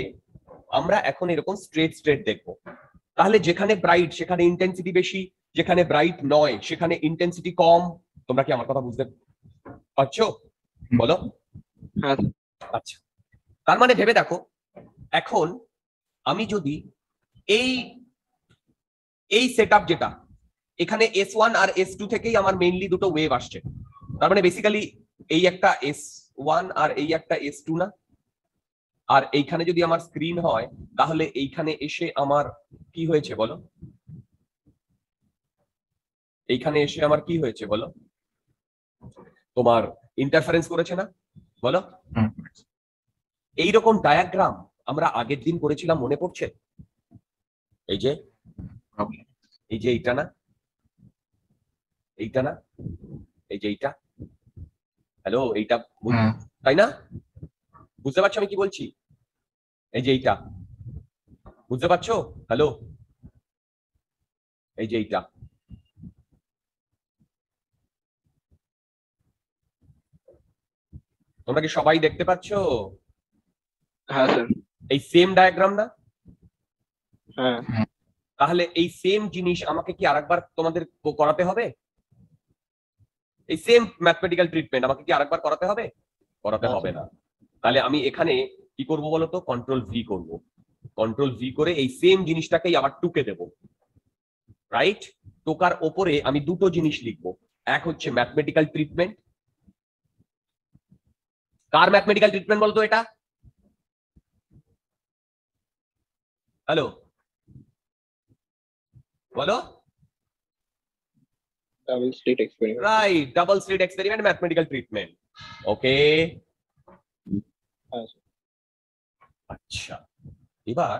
আমরা এখন এরকম স্ট্রেট স্ট্রেট দেখব। তাহলে যেখানে ব্রাইট সেখানে ইন্টেন্সিটি বেশি, যেখানে ব্রাইট নয় সেখানে ইন্টেন্সিটি কম। তোমরা কি আমার কথা বুঝতে পারছো? বলো। হ্যাঁ আচ্ছা, তার মানে ভেবে দেখো এখন আমি যদি এই এই সেটআপ যেটা এখানে এস ওয়ান আর এস টু থেকেই আমার মেইনলি দুটো ওয়েভ আসছে, তার মানে বেসিক্যালি এই একটা এস ওয়ান আর এই একটা এস টু না, আর এইখানে যদি আমার স্ক্রিন হয় তাহলে এইখানে এসে আমার কি হয়েছে বলো? এইখানে এসে আমার কি হয়েছে বলো? তোমার ইন্টারফারেন্স করেছে না, বলো? এইরকম ডায়াগ্রাম আমরা আগের দিন করেছিলাম, মনে পড়ছে? এই যে এই যে এইটা না, এইটা না, এই যে এইটা, হ্যালো এইটা, তাই না? বুঝতে পারছো আমি কি বলছি? এই যে এইটা, বুঝতে পারছো? হ্যালো, এই যে এইটা, তোমরা কি সবাই দেখতে পাচ্ছ? হ্যাঁ স্যার, এই সেম ডায়াগ্রাম না? হ্যাঁ, তাহলে এই সেম জিনিস আমাকে কি আরেকবার তোমাদের করাতে হবে? এই সেম ম্যাথমেটিক্যাল ট্রিটমেন্ট আমাকে কি আরেকবার করাতে হবে? করাতে হবে না। তাহলে আমি এখানে কি করব বলো তো? কন্ট্রোল ভি করব। কন্ট্রোল ভি করে এই সেম জিনিসটাকেই আবার টুকে দেব, রাইট? টোকার ওপরে আমি দুটো জিনিস লিখব, এক হচ্ছে ম্যাথমেটিক্যাল ট্রিটমেন্ট। কার ম্যাথমেটিক্যাল ট্রিটমেন্ট বলতো এটা? হ্যালো বলো। Double slit experiment, right? Double slit experiment mathematical treatment, okay. আচ্ছা এবার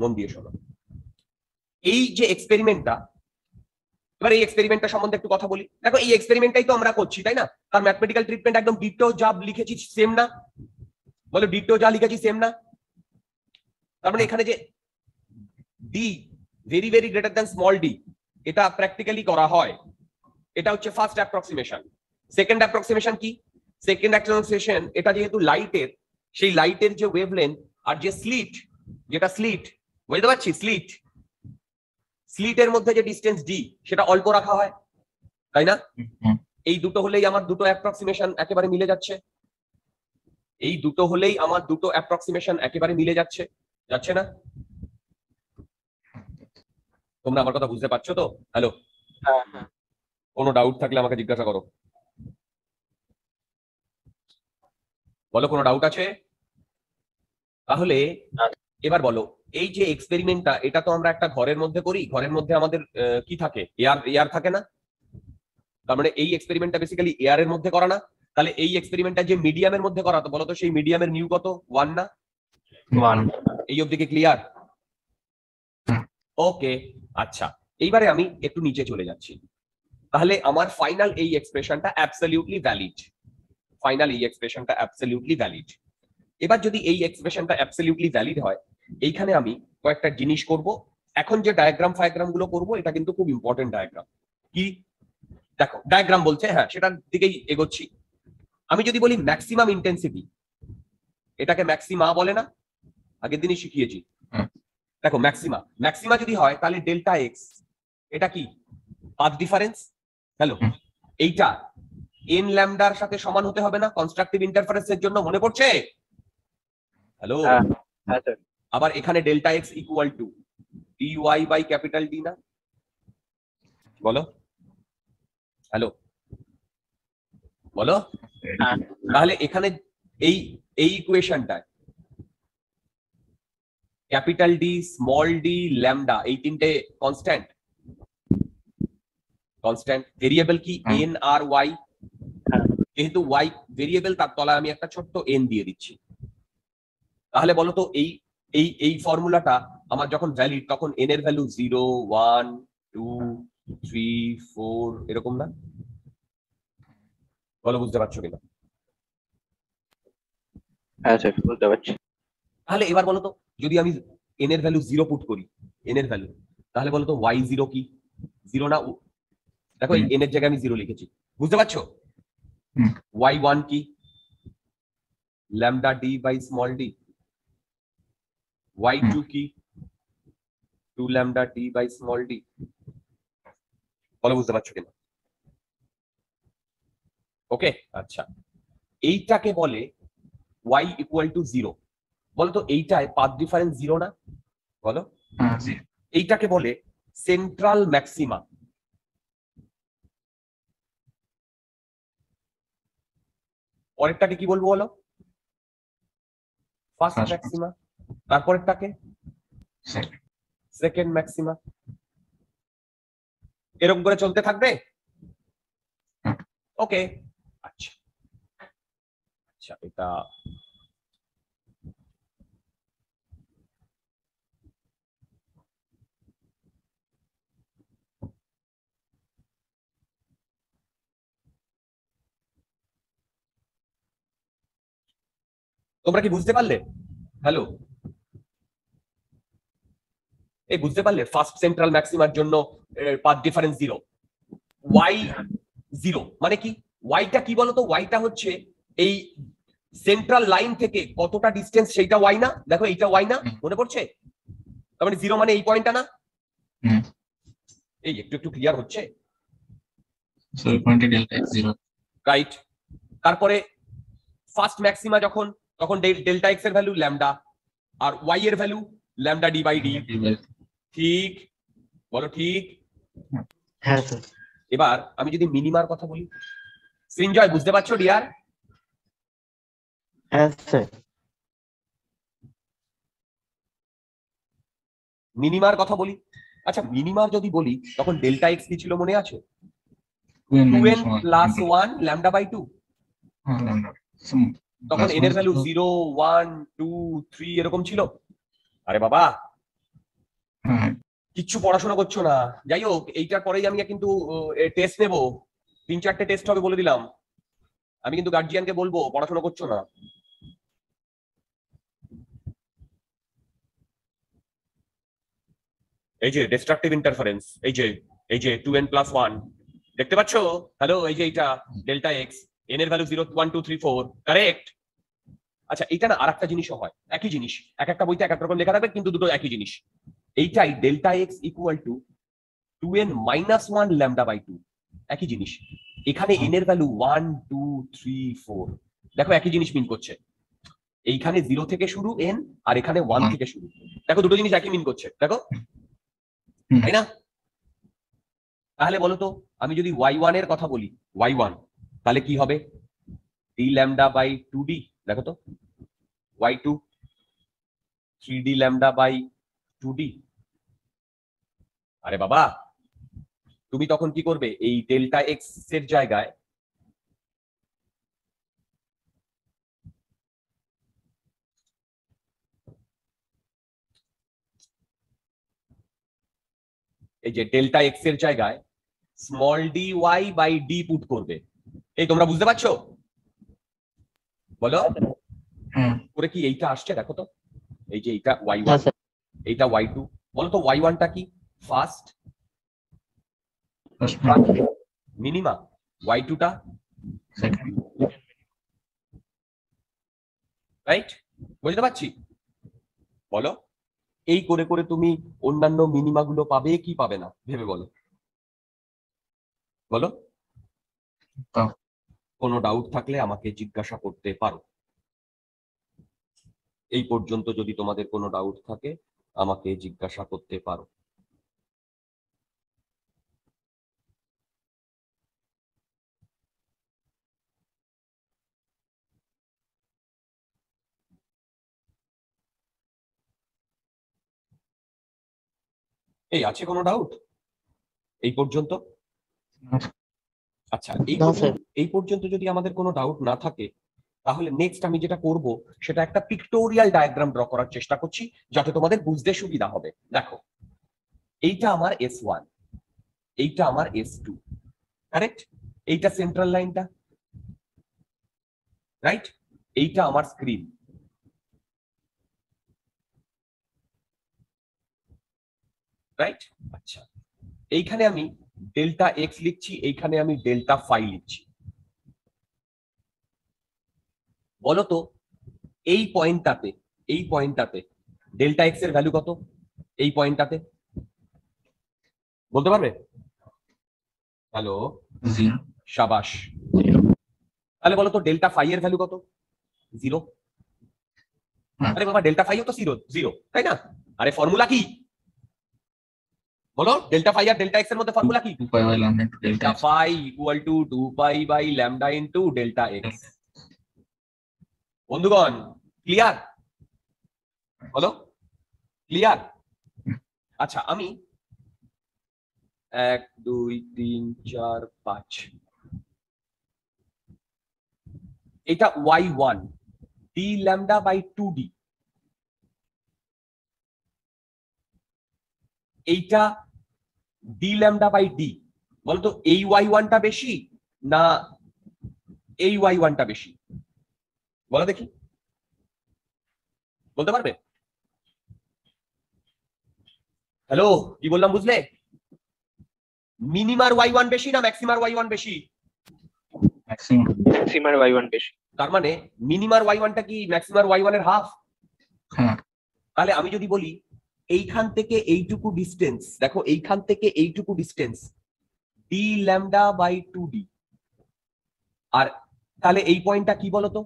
মন দিয়ে শোনো, এই যে এক্সপেরিমেন্টটা এবার এই এক্সপেরিমেন্টটা সম্বন্ধে একটু কথা বলি। দেখো এই এক্সপেরিমেন্টটাই তো আমরা করছি, তাই না? তার ম্যাথমেটিক্যাল ট্রিটমেন্ট একদম ডিটো যা লিখেছি সেম না? বলো ডিটো যা লিখেছি সেম না? তার মানে এখানে যে D very very greater than small D এটা প্র্যাকটিক্যালি করা হয়, এটা হচ্ছে ফার্স্ট অ্যাপ্রক্সিমেশন। সেকেন্ড অ্যাপ্রক্সিমেশন কি? সেকেন্ড অ্যাপ্রক্সিমেশন এটা যেহেতু লাইটের, সেই লাইটের যে ওয়েভলেন্থ আর যে স্লিট, যেটা স্লিট বুঝতে পারছি, স্লিট স্লিটের মধ্যে যে ডিস্টেন্স ডি সেটা অল্প রাখা হয়, তাই না? এই দুটো হলেই আমার দুটো অ্যাপ্রক্সিমেশন একেবারে মিলে যাচ্ছে। এই দুটো হলেই আমার দুটো অ্যাপ্রক্সিমেশন একেবারে মিলে যাচ্ছে, যাচ্ছে না? তোমরা আমার কথা বুঝতে পারছো তো? হ্যালো, কোনো ডাউট থাকলে আমাকে জিজ্ঞাসা করো। বলো কোনো ডাউট আছে? তাহলে এবার বলো এই যে এক্সপেরিমেন্টটা, এটা তো আমরা একটা ঘরের মধ্যে করি, ঘরের মধ্যে আমাদের কি থাকে? এয়ার, এয়ার থাকে না? তার মানে এই এক্সপেরিমেন্টটা বেসিক্যালি এয়ারের মধ্যে করা না? তাহলে এই এক্সপেরিমেন্টটা যে মিডিয়ামের মধ্যে করা, তো বলো তো সেই মিডিয়ামের মিউ কত? ওয়ান না? ওয়ান। এই অবধি কি ক্লিয়ার? ওকে, আচ্ছা এইবারে আমি একটু নিচে চলে যাচ্ছি। তাহলে আমার ফাইনাল এই এক্সপ্রেশনটা অ্যাবসলিউটলি ভ্যালিড, ফাইনাল এই এক্সপ্রেশনটা অ্যাবসলিউটলি ভ্যালিড। এবার যদি এই এক্সপ্রেশনটা অ্যাবসলিউটলি ভ্যালিড হয়, এইখানে আমি কয়েকটা জিনিস করব। এখন যে ডায়াগ্রাম ফায়াগ্রাম গুলো করবো এটা কিন্তু খুব ইম্পর্টেন্ট ডায়াগ্রাম। কি দেখো ডায়াগ্রাম বলছে, হ্যাঁ সেটার দিকেই এগোচ্ছি। আমি যদি বলি ম্যাক্সিমাম ইন্টেন্সিটি, এটাকে ম্যাক্সিমা বলে না, আগের দিনই শিখিয়েছি। দেখো ম্যাক্সিমা, ম্যাক্সিমা যদি হয় তাহলে ডেল্টা এক্স এটা কি? Path difference. হ্যালো, এইটা এন ল্যামডার সাথে সমান হতে হবে না কনস্ট্রাকটিভ ইন্টারফারেন্সের জন্য, মনে পড়ছে? হ্যালো, আবার এখানে delta x equal to D Y by capital D না? বলো, হ্যালো বলো। তাহলে এখানে এই এই ইকুয়েশনটায় capital D, small D, lambda এই তিনটে কনস্ট্যান্ট, কনস্ট্যান্ট ভেরিয়েবল কি? এন আর ওয়াই। যেহেতু ওয়াই ভেরিয়েবল তার তলায় আমি একটা ছোট্ট এন দিয়ে দিচ্ছি। তাহলে বলো তো এই এই এই ফর্মুলাটা আমার যখন ভ্যালিড তখন এন এর value zero, one, two, three, four এরকম না? বলো বুঝতে পারছো কিনা? হ্যাঁ স্যার বুঝতে পারছি। তাহলে এবার বলো তো যদি আমি এন এর ভ্যালু জিরো পুট করি, এন এর ভ্যালু, তাহলে বলো তো ওয়াই জিরো কি? জিরো না? দেখো এন এর জায়গায় আমি জিরো লিখেছি, বুঝতে পারছো? ওয়াই ওয়ান কি? Lambda D by small D. Y two কি? Two lambda D by small D. বলো বুঝতে পারছো কিনা? ওকে আচ্ছা, এইটাকে বলে ওয়াই ইকুয়াল টু জিরো। বলো তো এইটায় পাথ ডিফারেন্স জিরো না? বলো, এইটাকে বলে সেন্ট্রাল ম্যাক্সিমা। পরেরটাকে কি বলবো বলো? First maxima. তারপরেরটাকে সেকেন্ড ম্যাক্সিমা। এরকম করে চলতে থাকবে। ওকে আচ্ছা আচ্ছা, এটা তোমরা কি বুঝতে পারলে? হ্যালো, এই বুঝতে পারলে? ফার্স্ট সেন্ট্রাল ম্যাক্সিমার জন্য path difference zero, Y zero মানে কি? ওয়াইটা কি বলতো? ওয়াইটা হচ্ছে এই সেন্ট্রাল লাইন থেকে কতটা ডিস্টেন্স সেইটা ওয়াই না? দেখো এইটা ওয়াই না, মনে পড়ছে? তার মানে জিরো মানে এই পয়েন্টটা না? এই একটু একটু ক্লিয়ার হচ্ছে। রাইট। তারপরে ফার্স্ট ম্যাক্সিমা যখন, তখন ডেল্টা এক্স এর ভ্যালু ল্যামডা আর ওয়াই এর value lambda D by D. ঠিক? বলো ঠিক? হ্যাঁ স্যার। এবার আমি যদি মিনিমার কথা বলি, সঞ্জয় বুঝতে পারছো ডিয়ার? হ্যাঁ স্যার। মিনিমার কথা বলি। আচ্ছা মিনিমার যদি বলি তখন ডেল্টা এক্স কি ছিল মনে আছে? Two N plus one lambda by two. তখন এন এর value zero, one, two, three এরকম ছিল। আরে বাবা, কিচ্ছু পড়াশোনা করছো না, যাই হোক এইটার পরেই আমি কিন্তু টেস্ট নেব, তিন চারটে টেস্ট হবে বলে দিলাম, আমি কিন্তু গার্জিয়ানকে বলবো পড়াশোনা করছো না। এই যে ডিস্ট্রাকটিভ ইন্টারফারেন্স, এই যে এই যে টু এন প্লাস ওয়ান দেখতে পাচ্ছ, হ্যালো এই যে এটা ডেল্টা এক্স, এন এর value zero one two three four correct. আচ্ছা এইটা না আর একটা জিনিসও হয়, একই জিনিস এক একটা বইতে এক এক রকম লেখা থাকবে কিন্তু দুটো একই জিনিস। এইটাই delta x equal to two N minus one lambda by two, একই জিনিস। এখানে এন এর value one two three four, দেখো একই জিনিস মিন করছে। এইখানে জিরো থেকে শুরু এন আর এখানে ওয়ান থেকে শুরু, দেখো দুটো জিনিস একই মিন করছে দেখো, তাই না? তাহলে বলো তো আমি যদি ওয়াই ওয়ান এর কথা বলি, ওয়াই ওয়ান তাহলে কি হবে? D lambda by two D, দেখো তো Y two three D lambda by two D. আরে বাবা তুমি তখন কি করবে, এই ডেল্টা এক্স এর জায়গায় এই যে ডেল্টা এক্স এর জায়গায় small D Y by D put করবে। এই তোমরা বুঝতে পারছো? বলো করে কি এইটা আসছে, দেখো তো এই যে এইটা ওয়াই ওয়ান এইটা ওয়াই টু। বলো তো ওয়াই ওয়ানটা কি ফার্স্ট মিনিমা, ওয়াই টুটা রাইট, বুঝতে পারছি? বলো এই করে করে তুমি অন্যান্য মিনিমা গুলো পাবে কি পাবে না ভেবে বলো, বলো কোনো ডাউট থাকলে আমাকে জিজ্ঞাসা করতে পারো। এই পর্যন্ত যদি তোমাদের কোনো ডাউট থাকে আমাকে জিজ্ঞাসা করতে পারো। এই আছে কোনো ডাউট এই পর্যন্ত? আচ্ছা এই পর্যন্ত যদি আমাদের কোনো ডাউট না থাকে তাহলে নেক্সট আমি যেটা করব সেটা একটা পিক্টোরিয়াল ডায়াগ্রাম ড্র করার চেষ্টা করছি যাতে তোমাদের বুঝতে সুবিধা হবে। দেখো এইটা আমার এস ওয়ান, এইটা আমার এস টু কারেক্ট, এইটা সেন্ট্রাল লাইনটা রাইট, এইটা আমার স্ক্রিন, রাইট? আচ্ছা এইখানে আমি ডেল্টা এক্স লিখছি, এইখানে আমি ডেল্টা ফাই লিখছি। বলো তো এই পয়েন্টটাতে এই পয়েন্টটাতে ডেল্টা এক্স এর ভ্যালু কত? এই পয়েন্টটাতে বলতে পারবে? হ্যালো শাবাশ। তাহলে বলো তো ডেল্টা ফাই এর ভ্যালু কত? জিরো। আরে বাবা ডেল্টা ফাইও তো জিরো জিরো, তাই না? আরে ফর্মুলা কি বলো? ডেল্টা ফাই আর ডেল্টা এক্স এর মধ্যে ফর্মুলা কি? Delta phi equal to two pi by lambda into delta X. বন্ধুগণ ক্লিয়ার? বলো ক্লিয়ার? আচ্ছা আমি এক দুই তিন চার পাঁচ, এটা Y one D lambda by two D, এইটা ডি ল্যামডা বাই ডি। বলতো এই ওয়াই ওয়ানটা বেশি না এই ওয়াই ওয়ানটা বেশি? বলো দেখি, বলতে পারবে? হ্যালো কি বললাম বুঝলে? মিনিমার ওয়াই ওয়ান বেশি না ম্যাক্সিমার ওয়াই ওয়ান বেশি? ম্যাক্সিমার ওয়াই ওয়ান বেশি। তার মানে মিনিমার ওয়াই ওয়ানটা কি ম্যাক্সিমার ওয়াই ওয়ান এর হাফ? তাহলে আমি যদি বলি এইখান থেকে এইটুকু ডিস্টেন্স, দেখো এইখান থেকে এইটুকু distance D lambda by two D. আর তাহলে এই পয়েন্টটা কি বলো তো?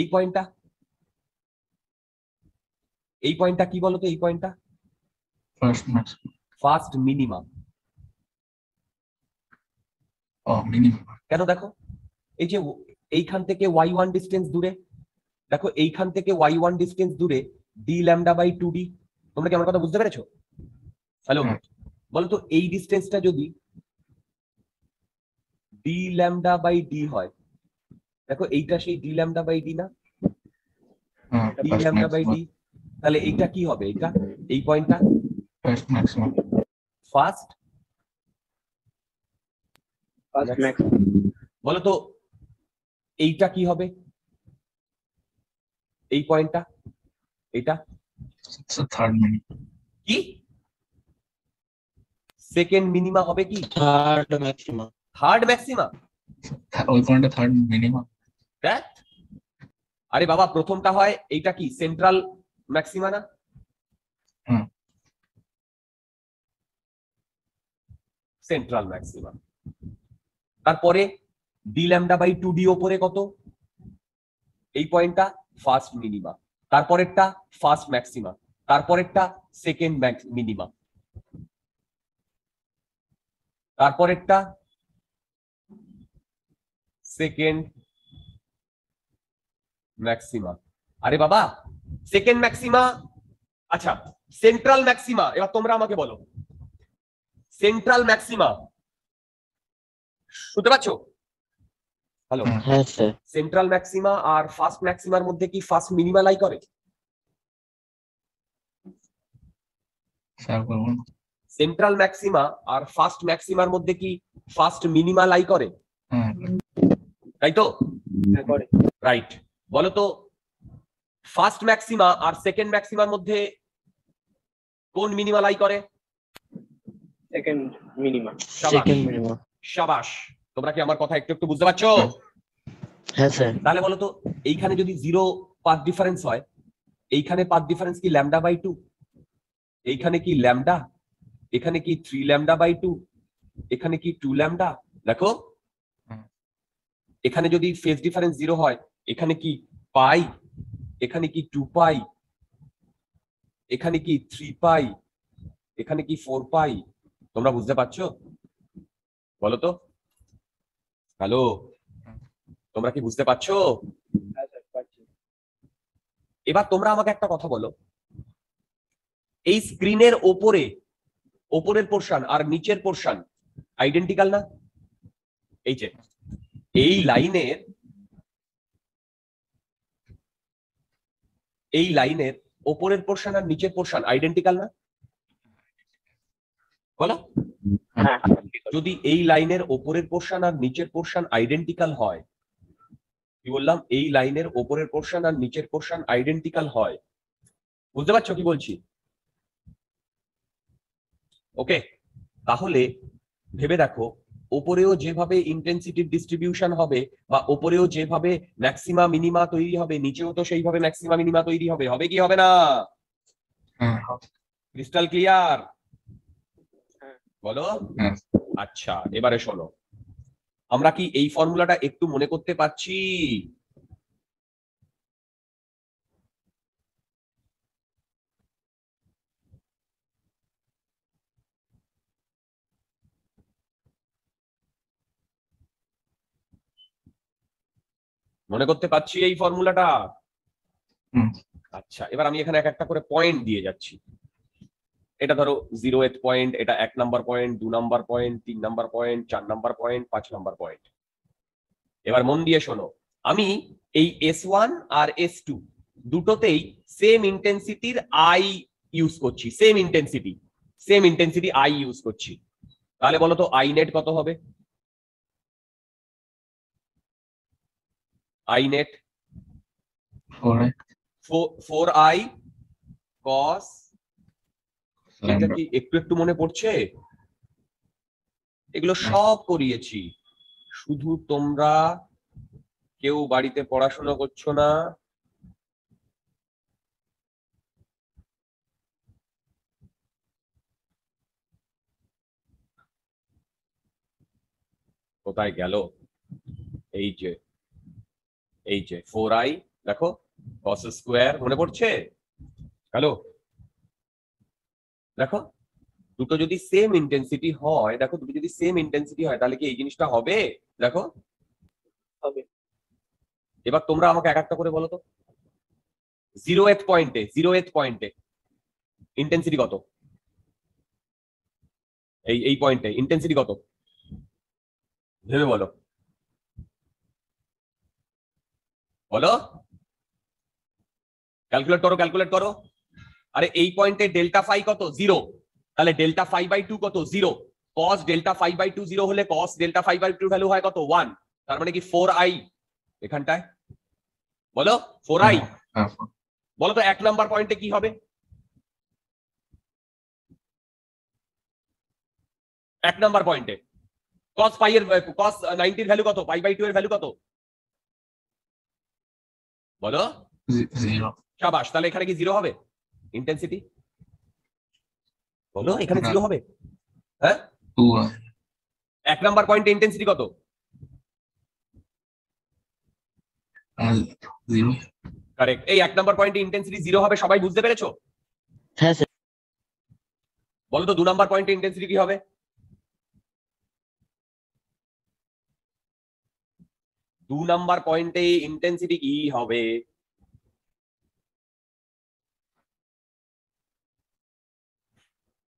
এই পয়েন্টটা এই পয়েন্টটা কি বলো তো? এই পয়েন্টটা ফার্স্ট মিনিমাম। কেন? দেখো এই যে এইখান থেকে ওয়াই ওয়ান ডিস্টেন্স দূরে, দেখো এইখান থেকে ওয়াই ওয়ান ডিস্টেন্স দূরে D lambda by two D. তোমরা কি আমার কথা বুঝতে পেরেছো? হ্যালো বলো তো এই ডিসটেন্সটা যদি ডি ল্যামডা বাই ডি হয়, দেখো এইটা সেই ডি ল্যামডা বাই ডি না? D lambda by D. তাহলে এইটা কি হবে? এইটা এই পয়েন্টটা First maximum. Fast? Fast maximum. बोलो तो एटा की होगे? ए पॉइंट टा? एटा? Third minimum. की? Second minima होगे की? Third maximum. Third maximum. ওই পয়েন্টটা থার্ড মিনিমাম দ্যাট আরে বাবা প্রথমটা হয় এইটা কি সেন্ট্রাল ম্যাক্সিমা না হুম সেন্ট্রাল ম্যাক্সিমা তারপরে d lambda by two D উপরে কত এই পয়েন্টটা ফার্স্ট মিনিমা তারপরেরটা ফার্স্ট ম্যাক্সিমা তারপরেরটা সেকেন্ড মিনিমা তারপরেরটা Second maxima. अरे बाबा second maxima अच्छा central maxima ये बात तुमरा आमाके बोलो central maxima শুনতে পাচ্ছো हेलो হ্যাঁ স্যার সেন্ট্রাল ম্যাক্সিমা আর ফার্স্ট ম্যাক্সিমার মধ্যে কি ফার্স্ট মিনিমা লাই করে স্যার বলুন সেন্ট্রাল ম্যাক্সিমা আর ফার্স্ট ম্যাক্সিমার মধ্যে কি ফার্স্ট মিনিমা লাই করে হ্যাঁ তাই তো হ্যাঁ করে রাইট বলো তো ফার্স্ট ম্যাক্সিমা আর সেকেন্ড ম্যাক্সিমার মধ্যে কোন মিনিমা লাই করে সেকেন্ড মিনিমা সেকেন্ড মিনিমা শাবাশ তোমরা কি আমার কথা একটু একটু বুঝতে পারছো হ্যাঁ স্যার তাহলে বলো তো এইখানে যদি জিরো পাথ ডিফারেন্স হয় এইখানে পাথ ডিফারেন্স কি ল্যামডা বাই টু এইখানে কি ল্যামডা এখানে কি থ্রি ল্যামডা বাই টু এখানে কি টু ল্যামডা দেখো এখানে যদি ফেজ ডিফারেন্স জিরো হয় এখানে কি পাই এখানে কি টু পাই এখানে কি থ্রি পাই এখানে কি ফোর পাই তোমরা বুঝতে পারছো বলো তো হ্যালো তোমরা কি বুঝতে পারছো এবার তোমরা আমাকে একটা কথা বলো এই স্ক্রিনের উপরে উপরের পোরশন আর নিচের পোরশন আইডেন্টিক্যাল না এই যে এই লাইনের এই লাইনের উপরের পোরশন আর নিচের পোরশন আইডেন্টিক্যাল না বলো হ্যাঁ যদি এই লাইনের উপরের পোরশন আর নিচের পোরশন আইডেন্টিক্যাল হয় কি বললাম এই লাইনের উপরের পোরশন আর নিচের পোরশন আইডেন্টিক্যাল হয় বুঝতে পারছো কি বলছি ওকে তাহলে ভেবে দেখো উপরেও যেভাবে ইনটেনসিটি ডিস্ট্রিবিউশন হবে বা উপরেও যেভাবে ম্যাক্সিমা মিনিমা তৈরি হবে নিচেও তো সেইভাবে ম্যাক্সিমা মিনিমা তৈরি হবে হবে কি হবে না হ্যাঁ ক্রিস্টাল ক্লিয়ার বলো আচ্ছা এবারে শোনো আমরা কি এই ফর্মুলাটা একটু মনে করতে পারছি মনে করতে পাচ্ছি এই ফর্মুলাটা আচ্ছা এবার আমি এখানে এক একটা করে পয়েন্ট দিয়ে যাচ্ছি এটা ধরো জিরোথ পয়েন্ট এটা এক নাম্বার পয়েন্ট দুই নাম্বার পয়েন্ট তিন নাম্বার পয়েন্ট চার নাম্বার পয়েন্ট পাঁচ নাম্বার পয়েন্ট এবার মন দিয়ে শোনো আমি এই এস ওয়ান আর এস টু দুটোতেই সেম ইনটেনসিটির আই ইউজ করছি same intensity same intensity I use করছি তাহলে বলো তো আই নেট কত হবে I net four i four i cos এটা কি একটু একটু মনে পড়ছে এগুলো সব করিয়েছি শুধু তোমরা কেউ বাড়িতে পড়াশোনা করছো না কোথায় গেল এই যে এই যে ফোর আই দেখো cos স্কয়ার মনে পড়ছে হ্যালো দেখো দুটো যদি সেম ইনটেনসিটি হয় দেখো দুটো যদি সেম ইনটেনসিটি হয় তাহলে কি এই জিনিসটা হবে দেখো হবে এবার তোমরা আমাকে এক একটা করে বলো তো জিরোথ পয়েন্টে জিরোথ পয়েন্টে ইনটেনসিটি কত এই এই পয়েন্টে ইনটেনসিটি কত ভেবে বলো বলো ক্যালকুলেট করো ক্যালকুলেট করো আরে এই পয়েন্টে ডেল্টা ফাই কত জিরো তাহলে ডেল্টা পাই বাই টু কত zero cos delta pi by two zero হলে cos delta pi by two value হয় কত ওয়ান তার মানে কি ফোর আই এখানটায় বলো ফোর আই বলো তো এক নাম্বার পয়েন্টে কি হবে এক নাম্বার পয়েন্টে cos পাই এর cos নাইনটি এর ভ্যালু কত পাই বাই টু এর ভ্যালু কত বলো জিরো শাবাশ তাহলে এখানে কি জিরো হবে ইনটেনসিটি বলো এখানে জিরো হবে হ্যাঁ টু এক নাম্বার পয়েন্টে ইনটেনসিটি কত জিরো কারেক্ট এই এক নাম্বার পয়েন্টে ইনটেনসিটি জিরো হবে সবাই বুঝতে পেরেছো হ্যাঁ স্যার বলো তো দুই নাম্বার পয়েন্টে ইনটেনসিটি কি হবে দুই নাম্বার পয়েন্টে ইনটেনসিটি কি হবে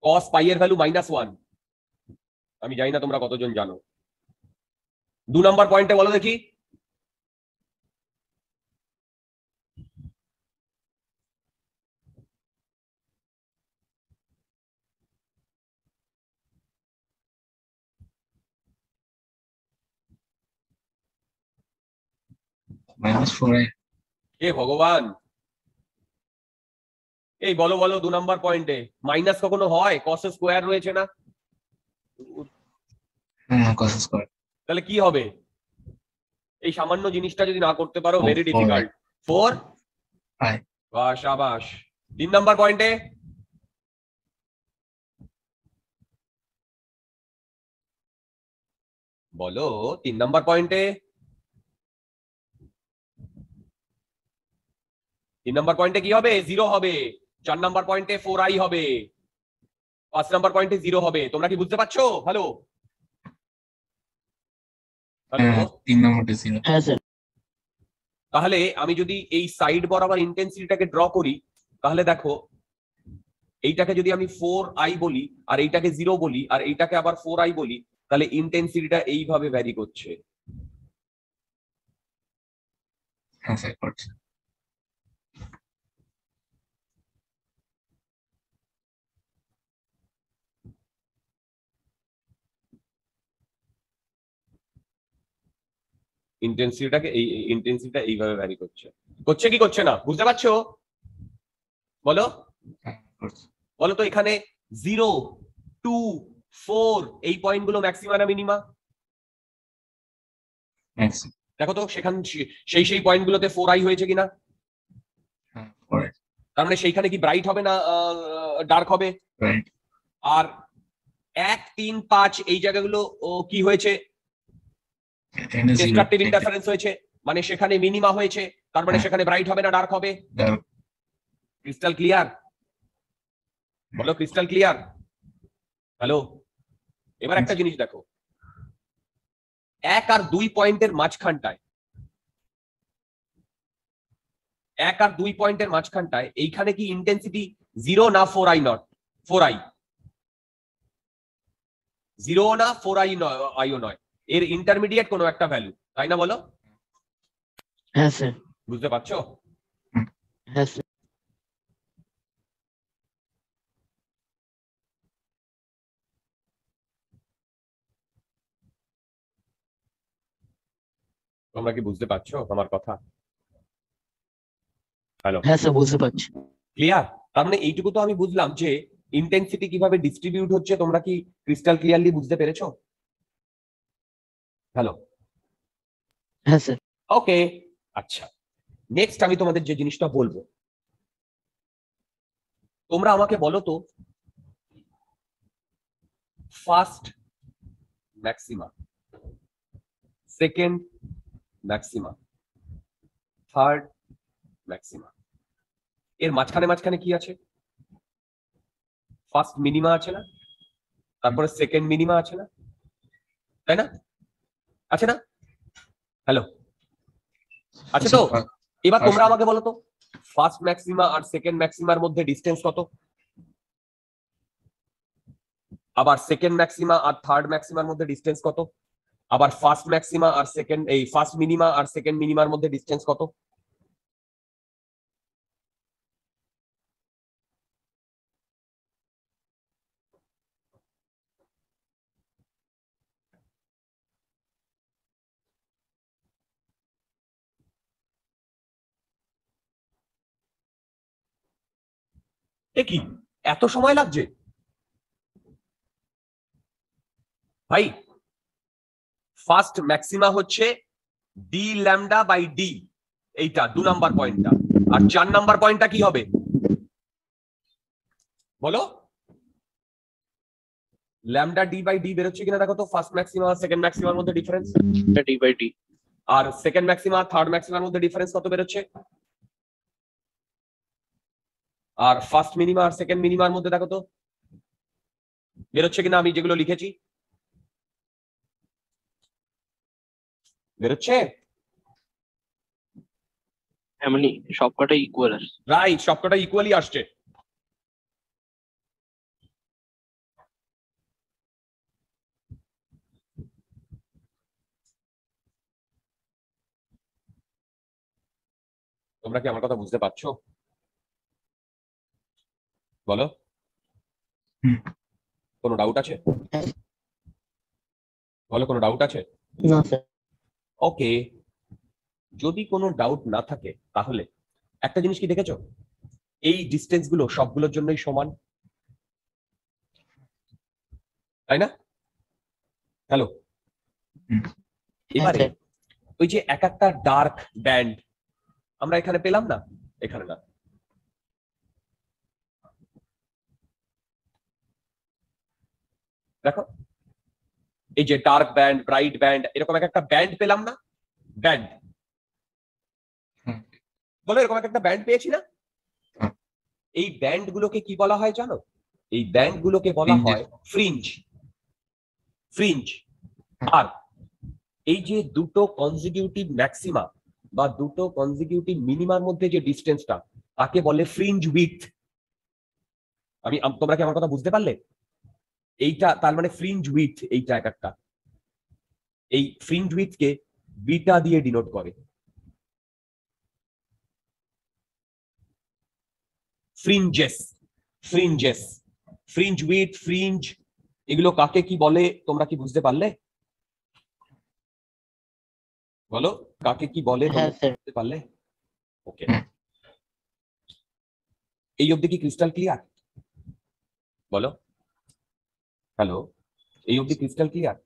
cos পাই এর ভ্যালু মাইনাস ওয়ান আমি জানি না তোমরা কতজন জানো দুই নাম্বার পয়েন্টে বলো দেখি মাইনাস ফোর এ ভগবান এই বলো বলো দুই নাম্বার পয়েন্টে মাইনাস কখনো হয় cos স্কয়ার রয়েছে না হ্যাঁ cos স্কয়ার তাহলে কি হবে এই সাধারণ জিনিসটা যদি না করতে পারো ভেরি ডিফিকাল্ট ফোর আই বাহ শাবাশ তিন নাম্বার পয়েন্টে বলো তিন নাম্বার পয়েন্টে তিন নাম্বার পয়েন্টে কি হবে জিরো হবে চার নাম্বার পয়েন্টে ফোর আই হবে পাঁচ নাম্বার পয়েন্টে জিরো হবে তোমরা কি বুঝতে পারছো হ্যালো তিন নাম্বারটা জিরো হ্যাঁ স্যার তাহলে আমি যদি এই সাইড বরাবর ইনটেনসিটিটাকে ড্র করি তাহলে দেখো এইটাকে যদি আমি ফোর আই বলি আর এইটাকে জিরো বলি আর এইটাকে আবার ফোর আই বলি তাহলে ইনটেনসিটিটা এইভাবে ভ্যারি করছে হ্যাঁ স্যার করছে ইনটেনসিটিটাকে এই ইনটেনসিটিটা এইভাবে ভ্যারি করছে করছে কি করছে না বুঝতে পারছো বলো বলো তো এখানে জিরো টু ফোর এই পয়েন্টগুলো ম্যাক্সিমা না মিনিমা ম্যাক্সিমা দেখো তো সেখান সেই সেই পয়েন্টগুলোতে ফোর আই হয়েছে কিনা হ্যাঁ ফোর আই তার মানে সেইখানে কি ব্রাইট হবে না ডার্ক হবে রাইট আর এক তিন পাঁচ এই জায়গাগুলো কি হয়েছে ডিসট্রাকটিভ ইন্টারফারেন্স হয়েছে মানে সেখানে মিনিমা হয়েছে তার মানে সেখানে ব্রাইট হবে না ডার্ক হবে ক্রিস্টাল ক্লিয়ার বলো ক্রিস্টাল ক্লিয়ার হ্যালো এবার একটা জিনিস দেখো এক আর দুই পয়েন্টের মাঝখানটায় এক আর দুই পয়েন্টের মাঝখানটায় এইখানে কি ইন্টেনসিটি জিরো না four I not four I zero না ফোর আই নয় আইও নয় এর ইন্টারমিডিয়েট কোন একটা ভ্যালু তাই না বলো হ্যাঁ স্যার বুঝতে পারছো হ্যাঁ স্যার তোমরা কি বুঝতে পারছো আমার কথা হ্যালো হ্যাঁ স্যার বুঝতে পারছি ক্লিয়ার তার মানে এইটুকু তো আমি বুঝলাম যে ইন্টেনসিটি কিভাবে ডিস্ট্রিবিউট হচ্ছে তোমরা কি ক্রিস্টাল ক্লিয়ারলি বুঝতে পেরেছো হ্যালো হ্যাঁ স্যার ওকে আচ্ছা নেক্সট আমি তোমাদের যে জিনিসটা বলবো তোমরা আমাকে বলো তো first maxima second maxima third maxima এর মাঝখানে মাঝখানে কি আছে ফার্স্ট মিনিমা আছে না তারপরে সেকেন্ড মিনিমা আছে না তাই না আচ্ছা না হ্যালো আচ্ছা তো এবার তোমরা আমাকে বলো তো ফার্স্ট ম্যাক্সিমা আর সেকেন্ড ম্যাক্সিমার মধ্যে ডিসটেন্স কত আবার সেকেন্ড ম্যাক্সিমা আর থার্ড ম্যাক্সিমার মধ্যে ডিসটেন্স কত আবার ফার্স্ট ম্যাক্সিমা আর সেকেন্ড এই ফার্স্ট মিনিমা আর সেকেন্ড মিনিমার মধ্যে ডিসটেন্স কত এ কি এত সময় লাগছে ভাই? ফার্স্ট ম্যাক্সিমা হচ্ছে ডি ল্যামডা বাই ডি, এইটা দুই নাম্বার পয়েন্টটা। আর চার নাম্বার পয়েন্টটা কি হবে বলো? ল্যামডা ডি বাই ডি বের হচ্ছে কিনা দেখো তো ফার্স্ট ম্যাক্সিমা আর সেকেন্ড ম্যাক্সিমার মধ্যে difference. Lambda D by D আর সেকেন্ড ম্যাক্সিমা আর থার্ড ম্যাক্সিমার মধ্যে ডিফারেন্স কত বের হচ্ছে? আর ফার্স্ট মিনিমা আর সেকেন্ড মিনিমার মধ্যে দেখো তো বের হচ্ছে কিনা আমি যেগুলো লিখেছি বের হচ্ছে? এমনি সবকটা ইকুয়াল আসছে, রাইট? সবকটা ইকুয়ালি আসছে। তোমরা কি আমার কথা বুঝতে পারছো বলো? কোনো ডাউট আছে বলো? কোনো ডাউট আছে? না স্যার। ওকে, যদি কোনো ডাউট না থাকে তাহলে একটা জিনিস কি দেখেছো, এই ডিসটেন্স গুলো সবগুলোর জন্যই সমান, তাই না? হ্যালো, এবারে ওই যে এক একটা ডার্ক ব্যান্ড আমরা এখানে পেলাম না, এখানে না, দেখো এই যে ডার্ক ব্যান্ড ব্রাইট ব্যান্ড এরকম এক একটা ব্যান্ড পেলাম না, ব্যান্ড বলো, এরকম এক একটা ব্যান্ড পেয়েছি না? এই ব্যান্ড গুলোকে কি বলা হয় জানো? এই ব্যান্ড গুলোকে বলা হয় ফ্রিঞ্জ, ফ্রিঞ্জ। আর এই যে দুটো কনজিকিউটিভ ম্যাক্সিমা বা দুটো কনজিকিউটিভ মিনিমার মধ্যে যে ডিস্টেন্সটা তাকে বলে ফ্রিঞ্জ উইডথ। আমি তোমরা কি আমার কথা বুঝতে পারলে? এইটা তার মানে ফ্রিঞ্জ উইডথ, এইটা এক একটা। এই ফ্রিঞ্জ উইডথ কে বিটা দিয়ে ডিনোট করে, fringes, fringes, fringe width, fringe, এগুলো কাকে কি বলে তোমরা কি বুঝতে পারলে বলো? কাকে কি বলে বুঝতে পারলে? ওকে, এই অবধি কি ক্রিস্টাল ক্লিয়ার বলো? হ্যালো, এই অবধি ক্রিস্টাল ক্লিয়ার?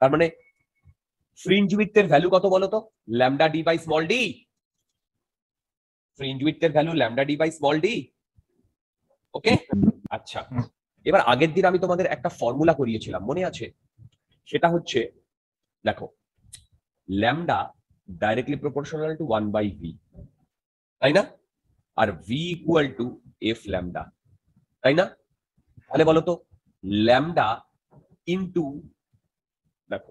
তার মানে ফ্রিঞ্জ উইডথ এর ভ্যালু কত বলো তো? Lambda D by small d. Fringe width এর value lambda D by small d. Okay, আচ্ছা এবার আগের দিন আমি তোমাদের একটা ফর্মুলা করিয়েছিলাম মনে আছে? সেটা হচ্ছে দেখো lambda directly proportional to one by V, তাই না? আর V equal to F lambda, তাই না? তাহলে বলো তো ল্যামডা ইন্টু, দেখো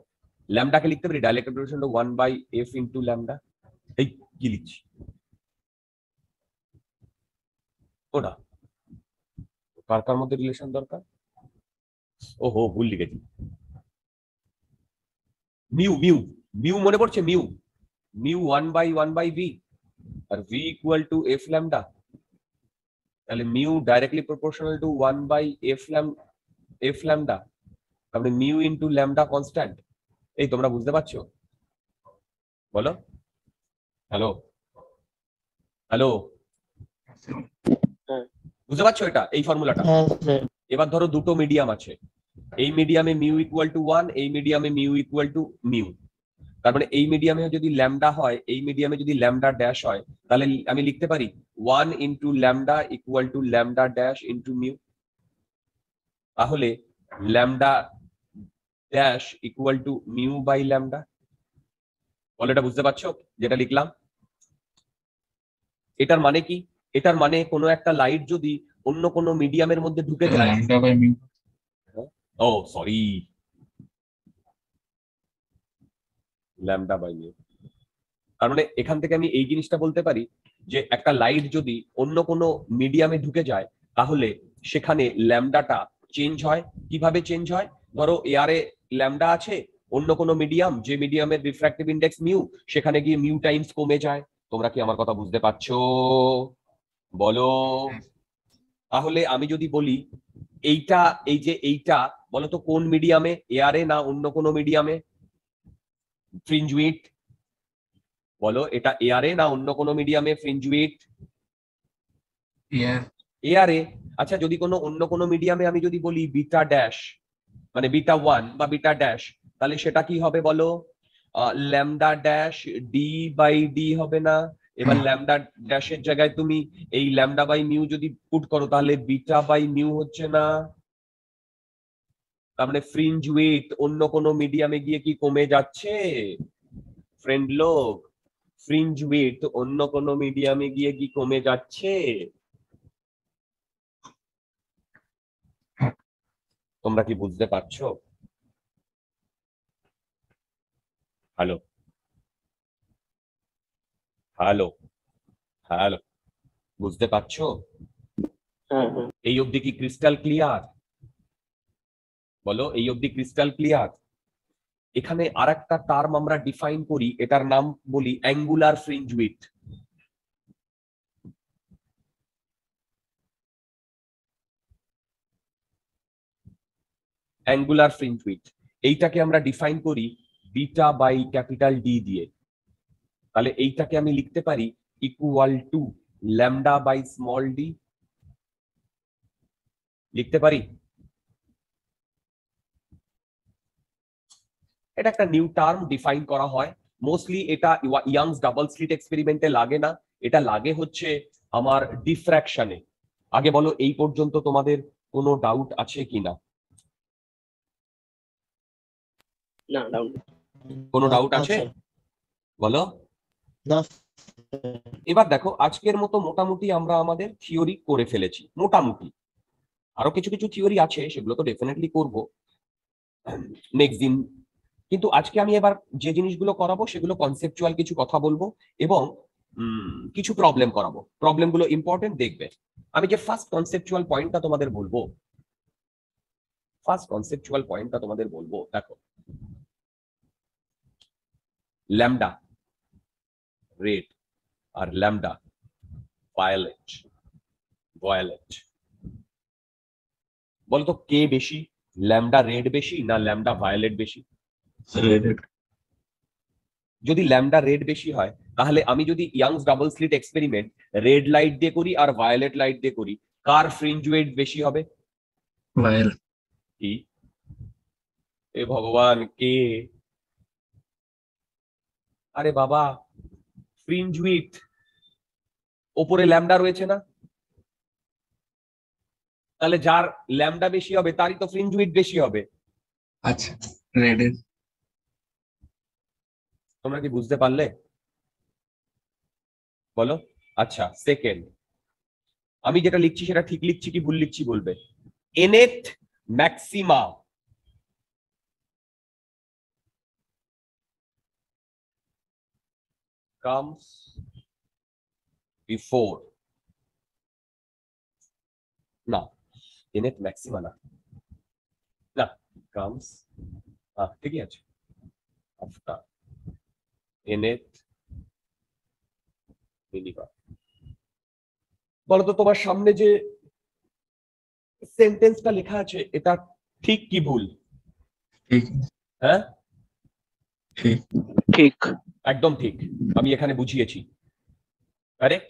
ল্যামডাকে লিখতে পারি directly proportional to one by F into lambda. এই কি লিখছি ওটা কার কার মধ্যে রিলেশন দরকার? ও হো, ভুল লিখেছি। মিউ, মিউ, মিউ মনে পড়ছে? Mu, mu one by one by V আর V equal to F lambda. তাহলে mu directly proportional to one by F lambda, F lambda, তারপরে মিউ ইন্টু ল্যামডা কনস্ট্যান্ট। এই তোমরা বুঝতে পারছো বলো? হ্যালো, হ্যালো, বুঝতে পারছো এটা, এই ফর্মুলাটা? এবার ধরো দুটো মিডিয়াম আছে, এই মিডিয়ামে মিউ ইকুয়াল টু ওয়ান, এই মিডিয়ামে মিউ ইকুয়াল টু মিউ। তার মানে এই মিডিয়ামে যদি ল্যামডা হয়, এই মিডিয়ামে যদি ল্যামডা ড্যাশ হয়, তাহলে আমি লিখতে পারি one into lambda equal to lambda dash into mu. তাহলে lambda dash equal to mu by lambda. বলো এটা বুঝতে পারছো যেটা লিখলাম? এটার মানে কি? এটার মানে কোনো একটা লাইট যদি অন্য কোনো মিডিয়ামের মধ্যে ঢুকে যায়, ও সরি ল্যামডা বাই মিউ। তার মানে এখান থেকে আমি এই জিনিসটা বলতে পারি যে একটা লাইট যদি অন্য কোনো মিডিয়ামে ঢুকে যায় তাহলে সেখানে ল্যামডাটা চেঞ্জ হয়। কিভাবে চেঞ্জ হয়? ধরো এয়ারে ল্যামডা আছে, অন্য কোনো মিডিয়াম যে মিডিয়ামের রিফ্র্যাক্টিভ ইন্ডেক্স মিউ, সেখানে গিয়ে মিউ টাইমস কমে যায়। তোমরা কি আমার কথা বুঝতে পারছো বলো? তাহলে আমি যদি বলি এইটা, এই যে এইটা বলতো কোন মিডিয়ামে, এয়ারে না অন্য কোন মিডিয়ামে? ফ্রিঞ্জ উইডথ বলো, এটা এয়ারে না অন্য কোন মিডিয়ামে fringe width? yes ar e আচ্ছা যদি কোনো অন্য কোনো মিডিয়ামে আমি যদি বলি বিটা ড্যাশ মানে বিটা one বা বিটা ড্যাশ তাহলে সেটা কি হবে বলো lambda dash d by d হবে না এবার ল্যামডা ড্যাশের জায়গায় তুমি এই ল্যামডা বাই মিউ যদি পুট করো তাহলে বিটা বাই মিউ হচ্ছে না তাহলে ফ্রিঞ্জ উইডথ অন্য কোনো মিডিয়ামে গিয়ে কি কমে যাচ্ছে ফ্রেন্ড লোক ফ্রিঞ্জ উইডথ অন্য কোনো মিডিয়ামে গিয়ে কি কমে যাচ্ছে তোমরা কি বুঝতে পারছো হ্যালো হ্যালো হ্যালো বুঝতে পারছো হ্যাঁ হ্যাঁ এই অবধি কি ক্রিস্টাল ক্লিয়ার বলো এই অবধি ক্রিস্টাল ক্লিয়ার এখানে আরেকটা টার্ম আমরা ডিফাইন করি এটার নাম বলি angular fringe width angular fringe width এইটাকে আমরা ডিফাইন করি বিটা বাই ক্যাপিটাল ডি দিয়ে তাহলে এইটাকে আমি লিখতে পারি equal to lambda by small d লিখতে পারি এটা একটা নিউ টার্ম ডিফাইন করা হয় মোস্টলি এটা ইয়ংস ডাবল স্লিট এক্সপেরিমেন্টে লাগে না এটা লাগে হচ্ছে আমার ডিফ্র্যাকশনে আগে বলো এই পর্যন্ত তোমাদের কোনো ডাউট আছে কিনা না ডাউট কোনো ডাউট আছে বলো না এবার দেখো আজকের মতো মোটামুটি আমরা আমাদের থিওরি করে ফেলেছি মোটামুটি আরো কিছু কিছু থিওরি আছে সেগুলো তো ডেফিনেটলি করব নেক্সট দিন কিন্তু আজকে আমি এবার যে জিনিসগুলো করাবো সেগুলো কনসেপচুয়াল কিছু কথা বলবো এবং কিছু প্রবলেম করাবো প্রবলেমগুলো ইম্পর্টেন্ট দেখবে আমি যে ফার্স্ট কনসেপচুয়াল পয়েন্টটা তোমাদের বলবো ফার্স্ট কনসেপচুয়াল পয়েন্টটা তোমাদের বলবো দেখো ল্যামডা রেড আর ল্যামডা ভায়োলেট ভায়োলেট বলতো কে বেশি ল্যামডা রেড বেশি না ল্যামডা ভায়োলেট বেশি যদি ল্যামডা রেড বেশি হয় তাহলে আমি যদি Young's double slit experiment red light দিয়ে করি আর ভায়োলেট লাইট দিয়ে করি কার ফ্রিঞ্জ ওয়েট বেশি হবে ভায়োলেট কি এ ভগবান কে আরে বাবা ফ্রিঞ্জ উইথ উপরে ল্যামডা রয়েছে না তাহলে যার ল্যামডা বেশি হবে তারই তো ফ্রিঞ্জ উইথ বেশি হবে আচ্ছা রেডের তোমরা কি বুঝতে পারলে বলো আচ্ছা সেকেন্ড আমি যেটা লিখছি সেটা ঠিক লিখছি কি ভুল লিখছি বলবে nth ম্যাক্সিমা comes before না nth ম্যাক্সিমা না না comes আ ঠিকই আছে after nth minima বলো তো তোমার সামনে যে সেন্টেন্সটা লেখা আছে এটা ঠিক কি ভুল ঠিক হ্যাঁ ঠিক ঠিক একদম ঠিক আমি এখানে বুঝিয়েছি কারেক্ট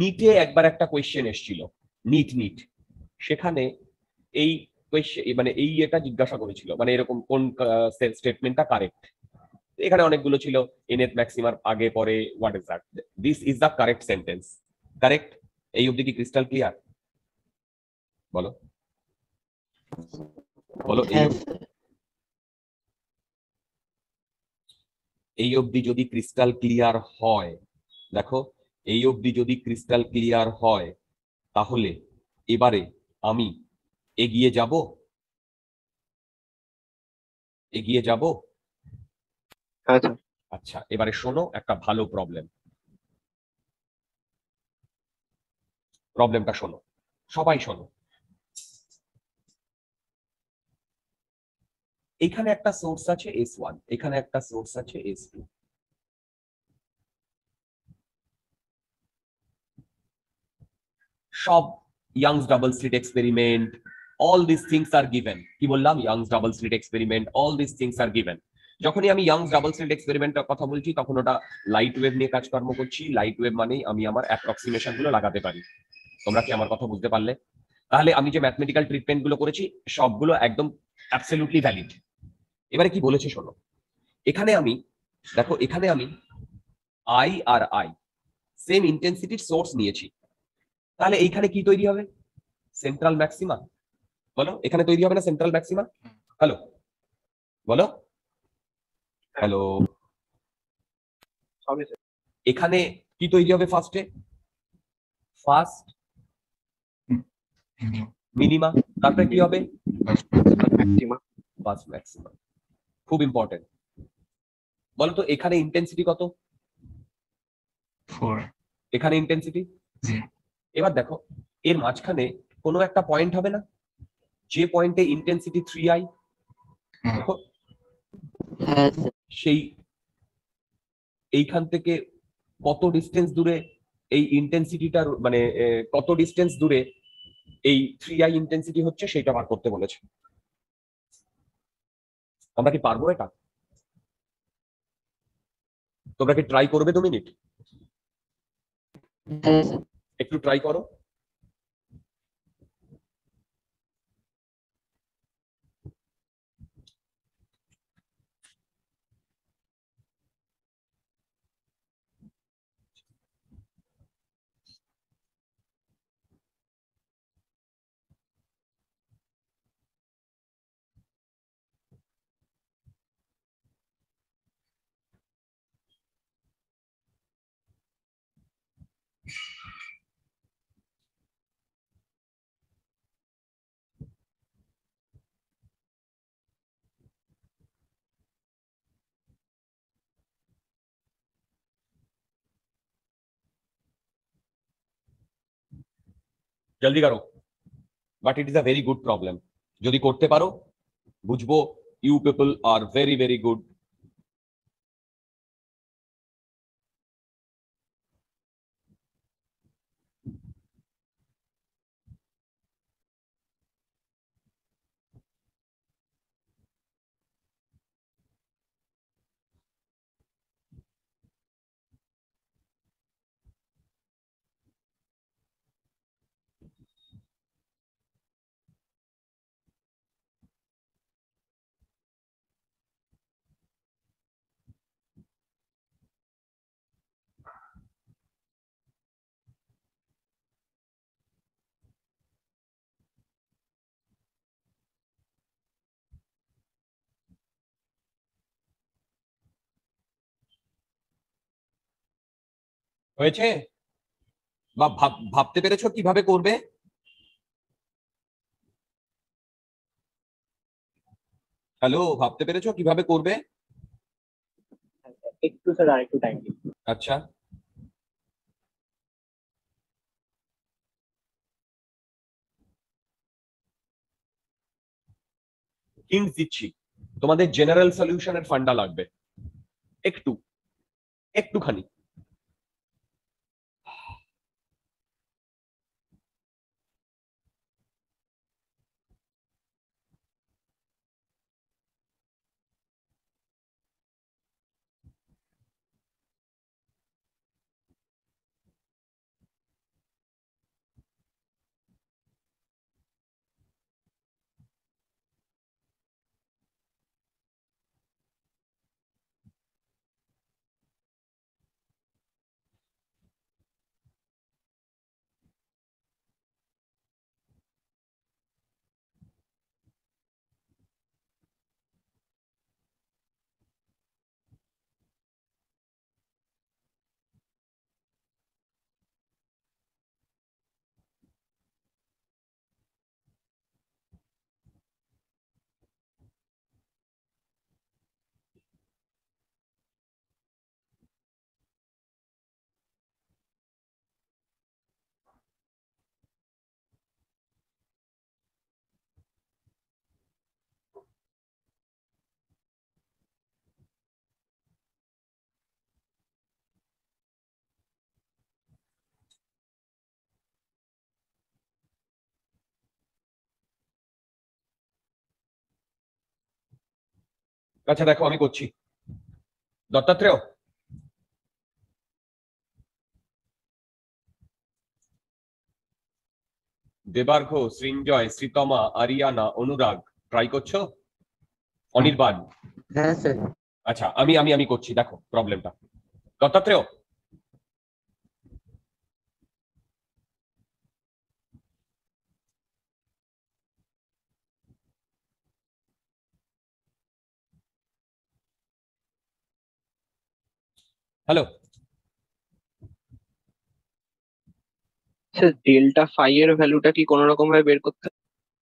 নিটে একবার একটা কোশ্চেন এসেছিল নিট নিট সেখানে এই কোশ্চেন মানে এই এটা জিজ্ঞাসা করেছিল মানে এরকম কোন স্টেটমেন্টটা কারেক্ট এখানে অনেকগুলো ছিল nth ম্যাক্সিমার আগে পরে what is that this is the correct sentence correct এই অবধি কি ক্রিস্টাল ক্লিয়ার বলো বলো এই অবধি যদি ক্রিস্টাল ক্লিয়ার হয় দেখো এই অবধি যদি ক্রিস্টাল ক্লিয়ার হয় তাহলে এবারে আমি এগিয়ে যাব এগিয়ে যাব আচ্ছা আচ্ছা এবারে শোনো একটা ভালো প্রবলেম প্রবলেমটা শোনো সবাই শোনো এখানে একটা সোর্স আছে এস ওয়ান এখানে একটা সোর্স আছে এস টু সব Young's double slit experiment all this things R given কি বললাম Young's double slit experiment all this things R given যখনই আমি ইয়ংস ডাবল স্লিট এক্সপেরিমেন্টের কথা বলছি তখন ওটা লাইট ওয়েভ নিয়ে কাজকর্ম করছি লাইট ওয়েভ মানে আমি আমার অ্যাপ্রক্সিমেশন গুলো লাগাতে পারি তোমরা কি আমার কথা বুঝতে পারলে? তাহলে আমি যে ম্যাথমেটিক্যাল ট্রিটমেন্ট গুলো করেছি সবগুলো একদম অ্যাবসলিউটলি ভ্যালিড। এবারে কি বলেছে শোনো, এখানে আমি দেখো এখানে আমি আই আর আই সেম ইন্টেন্সিটির সোর্স নিয়েছি, তাহলে এইখানে কি তৈরি হবে? Central maxima. বলো এখানে তৈরি হবে না সেন্ট্রাল ম্যাক্সিমা? হ্যালো বলো, হ্যালো, এখানে কি তৈরি হবে ফার্স্টে? ফার্স্ট মিনিমা, তারপরে কি হবে? First maxima. খুব ইম্পর্টেন্ট। বলো তো এখানে ইন্টেন্সিটি কত? ফোর। এখানে ইন্টেন্সিটি জিরো। এবার দেখো এর মাঝখানে কোনো একটা পয়েন্ট হবে না যে পয়েন্টে ইন্টেন্সিটি থ্রি আই, সেই এইখান থেকে কত ডিস্টেন্স দূরে এই ইন্টেন্সিটিটার মানে কত ডিস্টেন্স দূরে এই থ্রি আই ইন্টেন্সিটি হচ্ছে সেটা বার করতে বলেছে। আমরা কি পারবো এটা? তোমরা কি ট্রাই করবে? দু মিনিট একটু ট্রাই করো। জলদি করো, but it is a very good problem. যদি করতে পারো বুঝবো you people are very very good. হয়েছে বা ভাবতে পেরেছো কিভাবে করবে? হ্যালো, ভাবতে পেরেছো কিভাবে করবে? একটু স্যার আরেকটু টাইম দিন। আচ্ছা কিংস দিচ্ছি, তোমাদের জেনারেল সলিউশনের ফান্ডা লাগবে একটু একটুখানি। আচ্ছা দেখো আমি করছি। দত্তাত্রেয়, দেবার্ঘ, সৃঞ্জয়, শ্রীতমা, আরিয়ানা, অনুরাগ ট্রাই করছো? অনির্বাণ? হ্যাঁ স্যার। আচ্ছা আমি আমি আমি করছি, দেখো প্রবলেমটা। Dattatreya? Hello sir, delta phi এর ভ্যালুটা কি কোন রকম ভাবে বের করতে?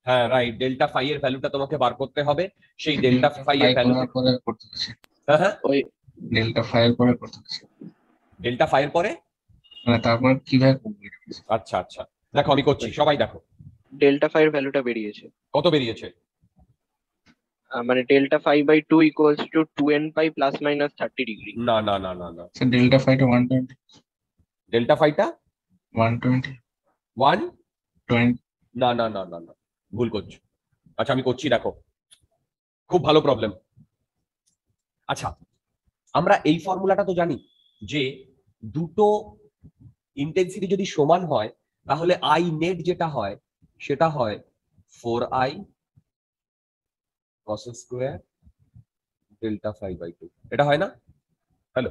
হ্যাঁ রাইট, ডেল্টা ফাই এর ভ্যালুটা তোমাকে বার করতে হবে। সেই ডেল্টা ফাই এর ভ্যালু পরে করতে হচ্ছে। হ্যাঁ হ্যাঁ, ওই ডেল্টা ফাই এর পরে করতে হচ্ছে। ডেল্টা ফাই এর পরে মানে তারপর কিভাবে কমপ্লিট হচ্ছে? আচ্ছা আচ্ছা দেখো আমি করছি, সবাই দেখো ডেল্টা ফাই এর ভ্যালুটা বেরিয়েছে। কত বেরিয়েছে? মানে delta phi by two equals to two N pi plus minus thirty degree. না না না না না স্যার, ডেল্টা ফাইটা one twenty, ডেল্টা ফাইটা one twenty, one twenty। না না না না না ভুল করছো। আচ্ছা আমি করছি, দেখো খুব ভালো প্রবলেম। আচ্ছা আমরা এই ফর্মুলাটা তো জানি যে দুটো ইন্টেন্সিটি যদি সমান হয় তাহলে আই নেট যেটা হয় সেটা হয় four I cos square delta phi by two. এটা হয় না? হ্যালো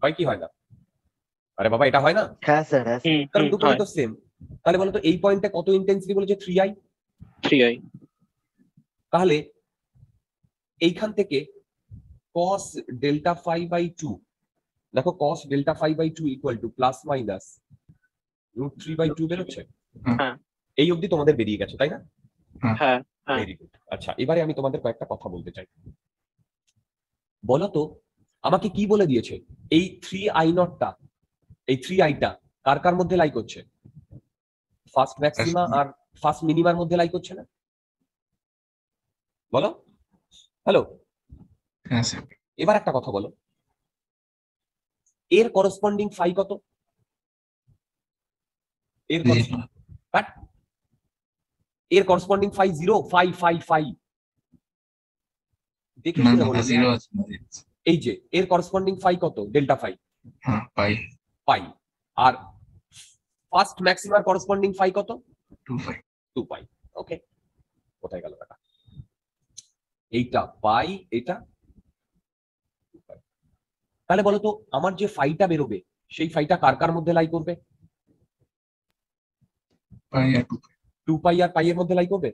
ভাই কি হয় না? আরে বাবা এটা হয় না। হ্যাঁ স্যার হ্যাঁ, কারণ দুটো তো সেম। তাহলে বলো তো এই পয়েন্টে কত ইন্টেনসিটি বলেছে? Three I, three I. তাহলে এইখান থেকে cos delta phi by two, দেখো cos delta phi by two equal to plus minus root three by two বের হচ্ছে। হ্যাঁ এই অবধি তোমাদের বেরিয়ে গেছে তাই না? হ্যাঁ হ্যাঁ ভেরি গুড। আচ্ছা এবারে আমি তোমাদের কয়েকটা কথা বলতে চাই। বলো তো আমাকে কি বলে দিয়েছে এই থ্রি আই নটটা, এই থ্রি আইটা কার কার মধ্যে লাই করছে? ফার্স্ট ম্যাক্সিমা আর ফার্স্ট মিনিমার মধ্যে লাই করছে না? বলো। হ্যালো হ্যাঁ স্যার। এবার একটা কথা বলো, এর করসপন্ডিং ফাই কত? এর বাট এর corresponding phi zero. Phi phi phi দেখি এই যে এর করসপন্ডিং ফাই কত? Delta phi. হ্যাঁ ফাই পাই। আর ফার্স্ট ম্যাক্সিমার করসপন্ডিং ফাই কত? Two pi, two pi. Okay কোথায় গেল এটা? এইটা পাই, এটা টু পাই। তাহলে বলো তো আমার যে ফাইটা বেরোবে সেই ফাইটা কার কার মধ্যে লাই করবে? পাই আর টু পাই। টু পাই আর পাই এর মধ্যে লাই করবে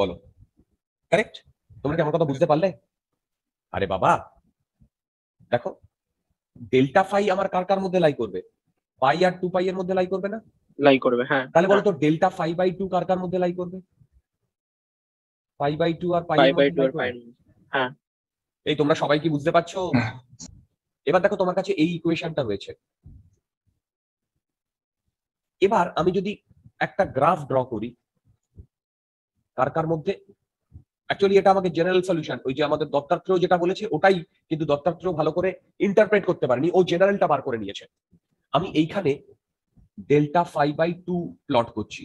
বলো। কারেক্ট? তোমরা কি আমার কথা বুঝতে পারলে? আরে বাবা দেখো ডেল্টা ফাই আমার কার কার মধ্যে লাই করবে? পাই আর টু পাই এর মধ্যে লাই করবে না? লাই করবে। হ্যাঁ তাহলে বলো তো ডেল্টা ফাই বাই টু কার কার মধ্যে লাই করবে? পাই বাই টু আর পাই বাই টু আর পাই। হ্যাঁ এই তোমরা সবাই কি বুঝতে পারছো? এবার দেখো তোমার কাছে এই ইকুয়েশনটা রয়েছে। এবার আমি যদি একটা গ্রাফ ড্র করি কার কার মধ্যে, অ্যাকচুয়ালি এটা আমাকে জেনারেল সলিউশন ওই যে আমাদের দত্তাত্রেয় যেটা বলেছে ওটাই, কিন্তু দত্তাত্রেয় ভালো করে ইন্টারপ্রেট করতে পারেনি, ও জেনারেলটা বার করে নিয়েছে। আমি এইখানে delta phi by two plot করছি,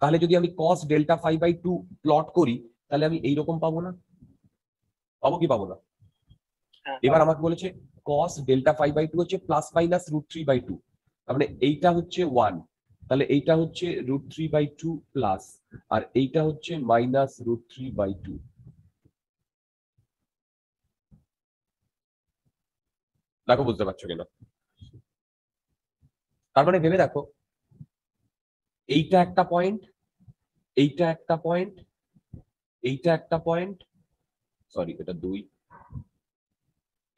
তাহলে যদি আমি cos delta phi by two plot করি তাহলে আমি এইরকম পাবো না? পাবো কি পাবো না? এবার আমাকে বলেছে cos delta phi by two হচ্ছে plus minus root three by two, তার মানে এইটা হচ্ছে ওয়ান, তাহলে এইটা হচ্ছে root three by two plus, আর এইটা হচ্ছে minus root three by two. দেখো বুঝতে পারছো কিনা? তার মানে ভেবে দেখো এইটা একটা পয়েন্ট, এইটা একটা পয়েন্ট, এইটা একটা পয়েন্ট, সরি এটা দুই,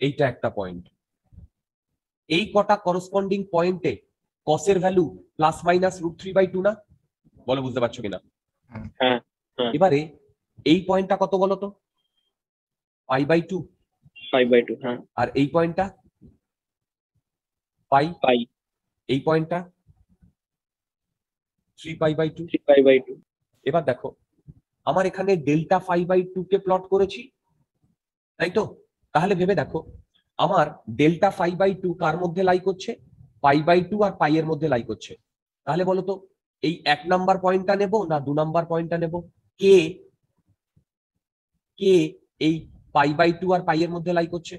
এইটা একটা পয়েন্ট। এই কটা করসপন্ডিং পয়েন্টে কসের value plus minus root three by two না? বলো বুঝতে পারছো কিনা? এবারে এই পয়েন্টটা কত বলো তো? Pi by two, pi by two. হ্যাঁ আর এই পয়েন্টটা পাই পাই, এই পয়েন্টটা three pi by two, three pi by two. এবার দেখো আমার এখানে ডেল্টা ফাই বাই টু কে প্লট করেছি তাই তো? তাহলে ভেবে দেখো আমার ডেল্টা ফাই বাই টু কার মধ্যে লাই করছে? পাই বাই টু আর পাই এর মধ্যে লাই করছে। তাহলে বলো তো এই এক নাম্বার পয়েন্টটা নেব না দু নাম্বার পয়েন্টটা নেব? কে কে এই পাই বাই টু আর পাই এর মধ্যে লাই করছে?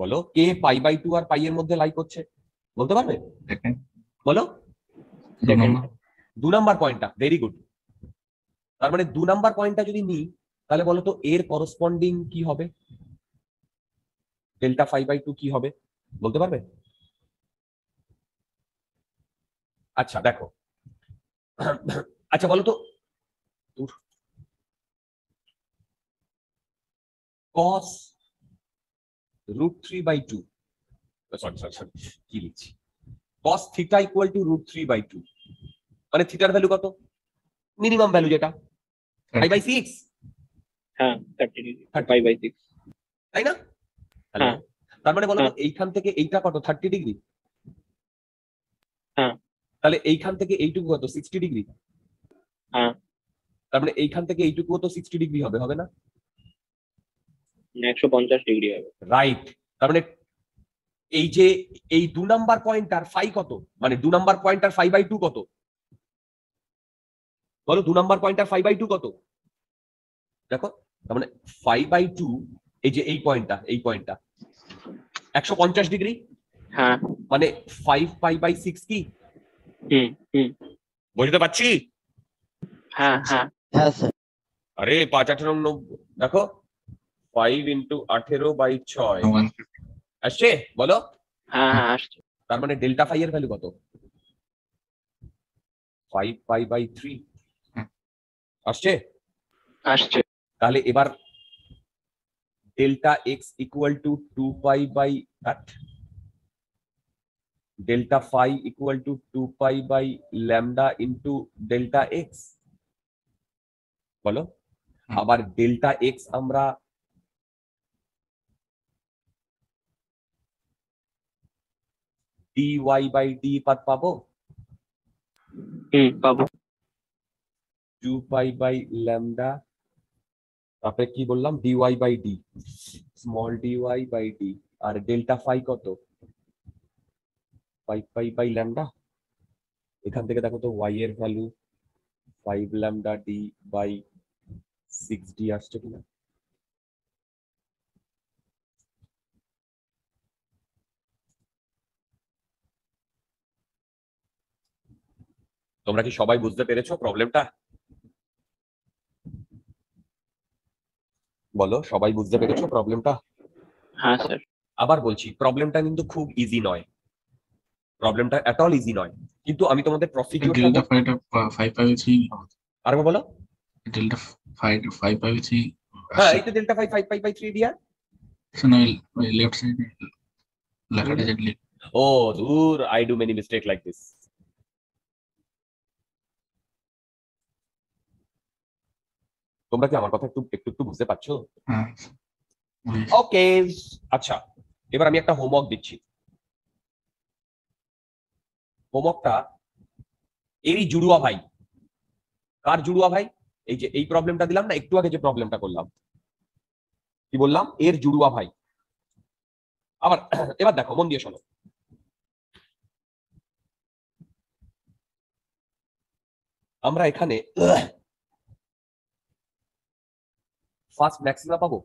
বলো কে পাই বাই টু আর পাই এর মধ্যে লাই করছে? বলতে পারবে? বলো দুই নাম্বার পয়েন্টটা ভেরি গুড। তার মানে দুই নাম্বার পয়েন্টটা যদি নি তাহলে বলো তো এর করসপন্ডিং কি হবে, ডেল্টা পাই বাই টু কি হবে বলতে পারবে? আচ্ছা দেখো, আচ্ছা বলো তো cos root three by two sorry sorry sorry কি লিখছি cos theta equal to root three by two মানে থিটার ভ্যালু কত? মিনিমাম ভ্যালু যেটা পাই বাই সিক্স। হ্যাঁ thirty degree pi by six তাই না? হ্যাঁ তার মানে বলো এইখান থেকে এইটা কত? thirty degree. হ্যাঁ তাহলে এইখান থেকে এইটুকু কত? sixty degree. হ্যাঁ তার মানে এইখান থেকে এইটুকু কত? sixty ডিগ্রি হবে, হবে না? একশো পঞ্চাশ ডিগ্রি হবে, রাইট? তার মানে এই যে এই দুই নাম্বার পয়েন্টার ফাই কত, মানে দুই নাম্বার পয়েন্টার পাই বাই টু কত বলো? দুই নাম্বার পয়েন্টার পাই বাই টু কত দেখো, তার মানে পাই বাই টু এই যে এই পয়েন্টটা, এই পয়েন্টটা একশো পঞ্চাশ ডিগ্রি। হ্যাঁ মানে five পাই বাই six কি হুম হুম বুঝতে পারছি? হ্যাঁ হ্যাঁ হ্যাঁ স্যার। আরে পাঁচ আঠারো নব্বই দেখো five into eighteen by six আসছে বলো? হ্যাঁ হ্যাঁ আসছে। তার মানে ডেল্টা ফাই এর ভ্যালু কত? five pi by three আসছে আসছে। তাহলে এবার delta x equal to two pi by eight, delta phi equal to two pi by lambda into delta x বলো? আবার ডেল্টা x আমরা dy/d পদ পাবো, হুম পাবো two pi by lambda তারপরে কি বললাম dy/d স্মল dy/d আর ডেল্টা ফাই কত? five pi by lambda। এখান থেকে দেখো তো y এর value five lambda d by six d আসছে কিনা? তোমরা কি সবাই বুঝতে পেরেছো প্রবলেমটা বলো? সবাই বুঝতে পেরেছো প্রবলেমটা? হ্যাঁ স্যার। আবার বলছি প্রবলেমটা কিন্তু খুব ইজি নয়, প্রবলেমটা এট অল ইজি নয়, কিন্তু আমি তোমাদের প্রসিডিউর ডেল্টা ফাইটা পাঁচ পাই বাই তিন আরবা বলো ডেল্টা ফাইটা পাঁচ পাই বাই তিন হ্যাঁ এটা ডেল্টা ফাই পাই বাই তিন দিয়া শোনো লেফট সাইডে লাগাটা জেডলি। ও দূর I do many mistake like this. তোমরা কি আমার কথা একটু একটু একটু বুঝতে পারছো? ওকে আচ্ছা এবার আমি একটা হোমওয়ার্ক দিচ্ছি, হোমওয়ার্কটা এরই জুড়ুয়া ভাই। কার জুড়ুয়া ভাই? এই যে এই প্রবলেমটা দিলাম না একটু আগে, যে প্রবলেমটা করলাম কি বললাম এর জুড়ুয়া ভাই। আবার এবার দেখো মন দিয়ে শোনো, আমরা এখানে ফার্স্ট ম্যাক্সিমা পাবো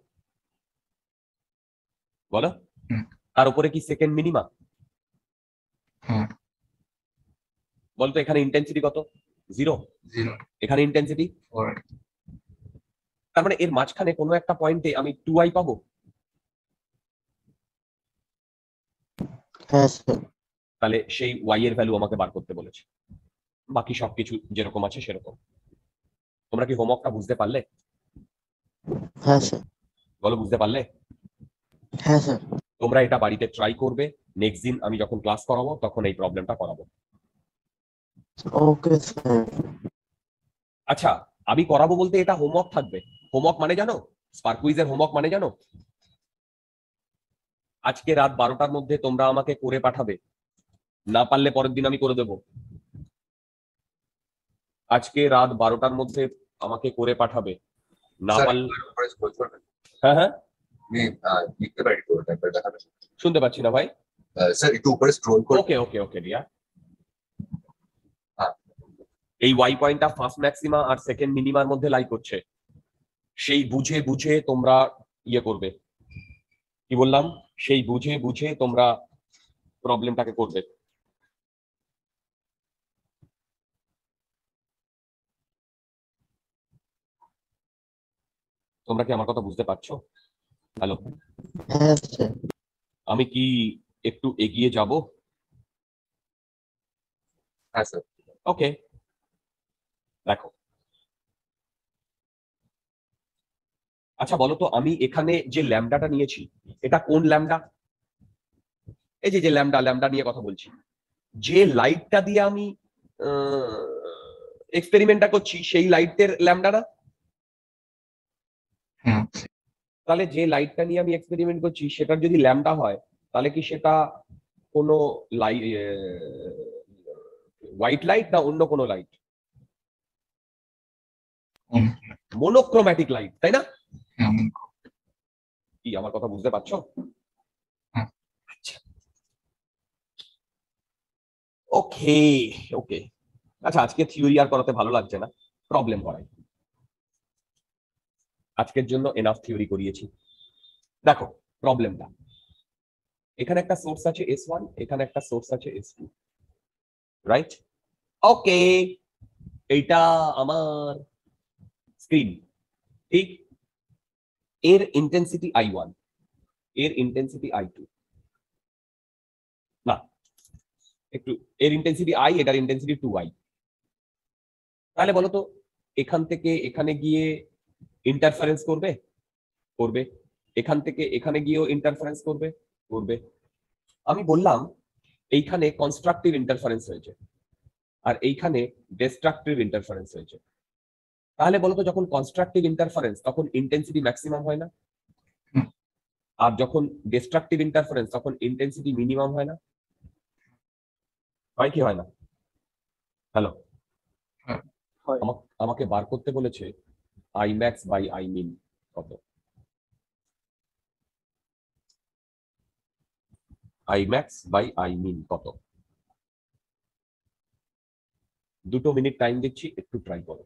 বলো, তার উপরে কি সেকেন্ড মিনিমা বলতো? এখানে ইন্টেন্সিটি কত? জিরো। এখানে ইন্টেন্সিটি, তার মানে এর মাঝখানে কোনো একটা পয়েন্টে আমি টু আই পাবো। তাহলে সেই ওয়াই এর ভ্যালু আমাকে বার করতে বলেছে, বাকি সবকিছু যেরকম আছে সেরকম। তোমরা কি হোমওয়ার্কটা বুঝতে পারলে? হ্যাঁ স্যার। বলো বুঝতে পারলে? হ্যাঁ স্যার। তোমরা এটা বাড়িতে ট্রাই করবে, নেক্সট দিন আমি যখন ক্লাস করাবো তখন এই প্রবলেমটা করাবো, ওকে স্যার? আচ্ছা আমি করাবো বলতে এটা হোমওয়ার্ক থাকবে। হোমওয়ার্ক মানে জানো? স্পার্ক কুইজের হোমওয়ার্ক মানে জানো? আজকে রাত বারোটার মধ্যে তোমরা আমাকে করে পাঠাবে, না পারলে পরের দিন আমি করে দেব। আজকে রাত বারোটার মধ্যে আমাকে করে পাঠাবে, না পারলে হ্যাঁ হ্যাঁ শুনতে পাচ্ছি না ভাই। স্যার একটু উপরে স্ক্রল করো। ওকে ওকে ওকে রিয়া, এই ওয়াই পয়েন্টটা ফার্স্ট ম্যাক্সিমা আর সেকেন্ড মিনিমার মধ্যে লাই করছে, সেই বুঝে বুঝে তোমরা ইয়ে করবে, কি বললাম সেই বুঝে বুঝে তোমরা প্রবলেমটাকে করবে। তোমরা কি আমার কথা বুঝতে পারছো? হ্যালো, আমি কি একটু এগিয়ে যাব? আচ্ছা, ওকে, দেখো। আচ্ছা বলো তো, আমি এখানে যে ল্যামডাটা নিয়েছি এটা কোন ল্যামডা? এই যে যে ল্যামডা, ল্যামডা নিয়ে কথা বলছি। যে লাইটটা দিয়ে আমি এক্সপেরিমেন্টটা করছি সেই লাইটের ল্যামডা না? তাহলে যে লাইটটা নিয়ে আমি এক্সপেরিমেন্ট করছি সেটার যদি ল্যামডা হয় তাহলে কি সেটা কোনো লাইট, হোয়াইট লাইট না অন্য কোনো লাইট? মোনোক্রোম্যাটিক লাইট, তাই না? কি আমার কথা বুঝতে পারছো? ওকে ওকে। আচ্ছা, আজকে থিওরি আর করাতে ভালো লাগছে না, প্রবলেম করাই। আজকের জন্য এনাফ থিওরি করিয়েছি। দেখো প্রবলেমটা, এখানে একটা সোর্স আছে এস ওয়ান, এখানে একটা সোর্স আছে এস টু, রাইট? ওকে, এইটা আমার স্ক্রিন, ঠিক? এর ইন্টেন্সিটি আই ওয়ান, এর ইন্টেন্সিটি আই টু, না একটু এর ইন্টেন্সিটি আই, এটার ইন্টেন্সিটি টু আই। তাহলে বলো তো এখান থেকে এখানে গিয়ে ইন্টারফারেন্স করবে? করবে। এখান থেকে এখানে গিয়েও ইন্টারফারেন্স করবে? করবে। আমি বললাম এইখানে কনস্ট্রাকটিভ ইন্টারফারেন্স হয়েছে আর এইখানে ডিস্ট্রাকটিভ ইন্টারফারেন্স হয়েছে। তাহলে বলো তো যখন কনস্ট্রাকটিভ ইন্টারফারেন্স তখন ইন্টেন্সিটি ম্যাক্সিমাম হয় না, আর যখন ডিস্ট্রাকটিভ ইন্টারফারেন্স তখন ইন্টেন্সিটি মিনিমাম হয় না? হয় কি হয় না? হ্যালো, আমাকে বার করতে বলেছে আই ম্যাক্স বাই আই মিন কত? আই ম্যাক্স বাই আই মিন কত? দুটো মিনিট টাইম দিচ্ছি, একটু ট্রাই করো।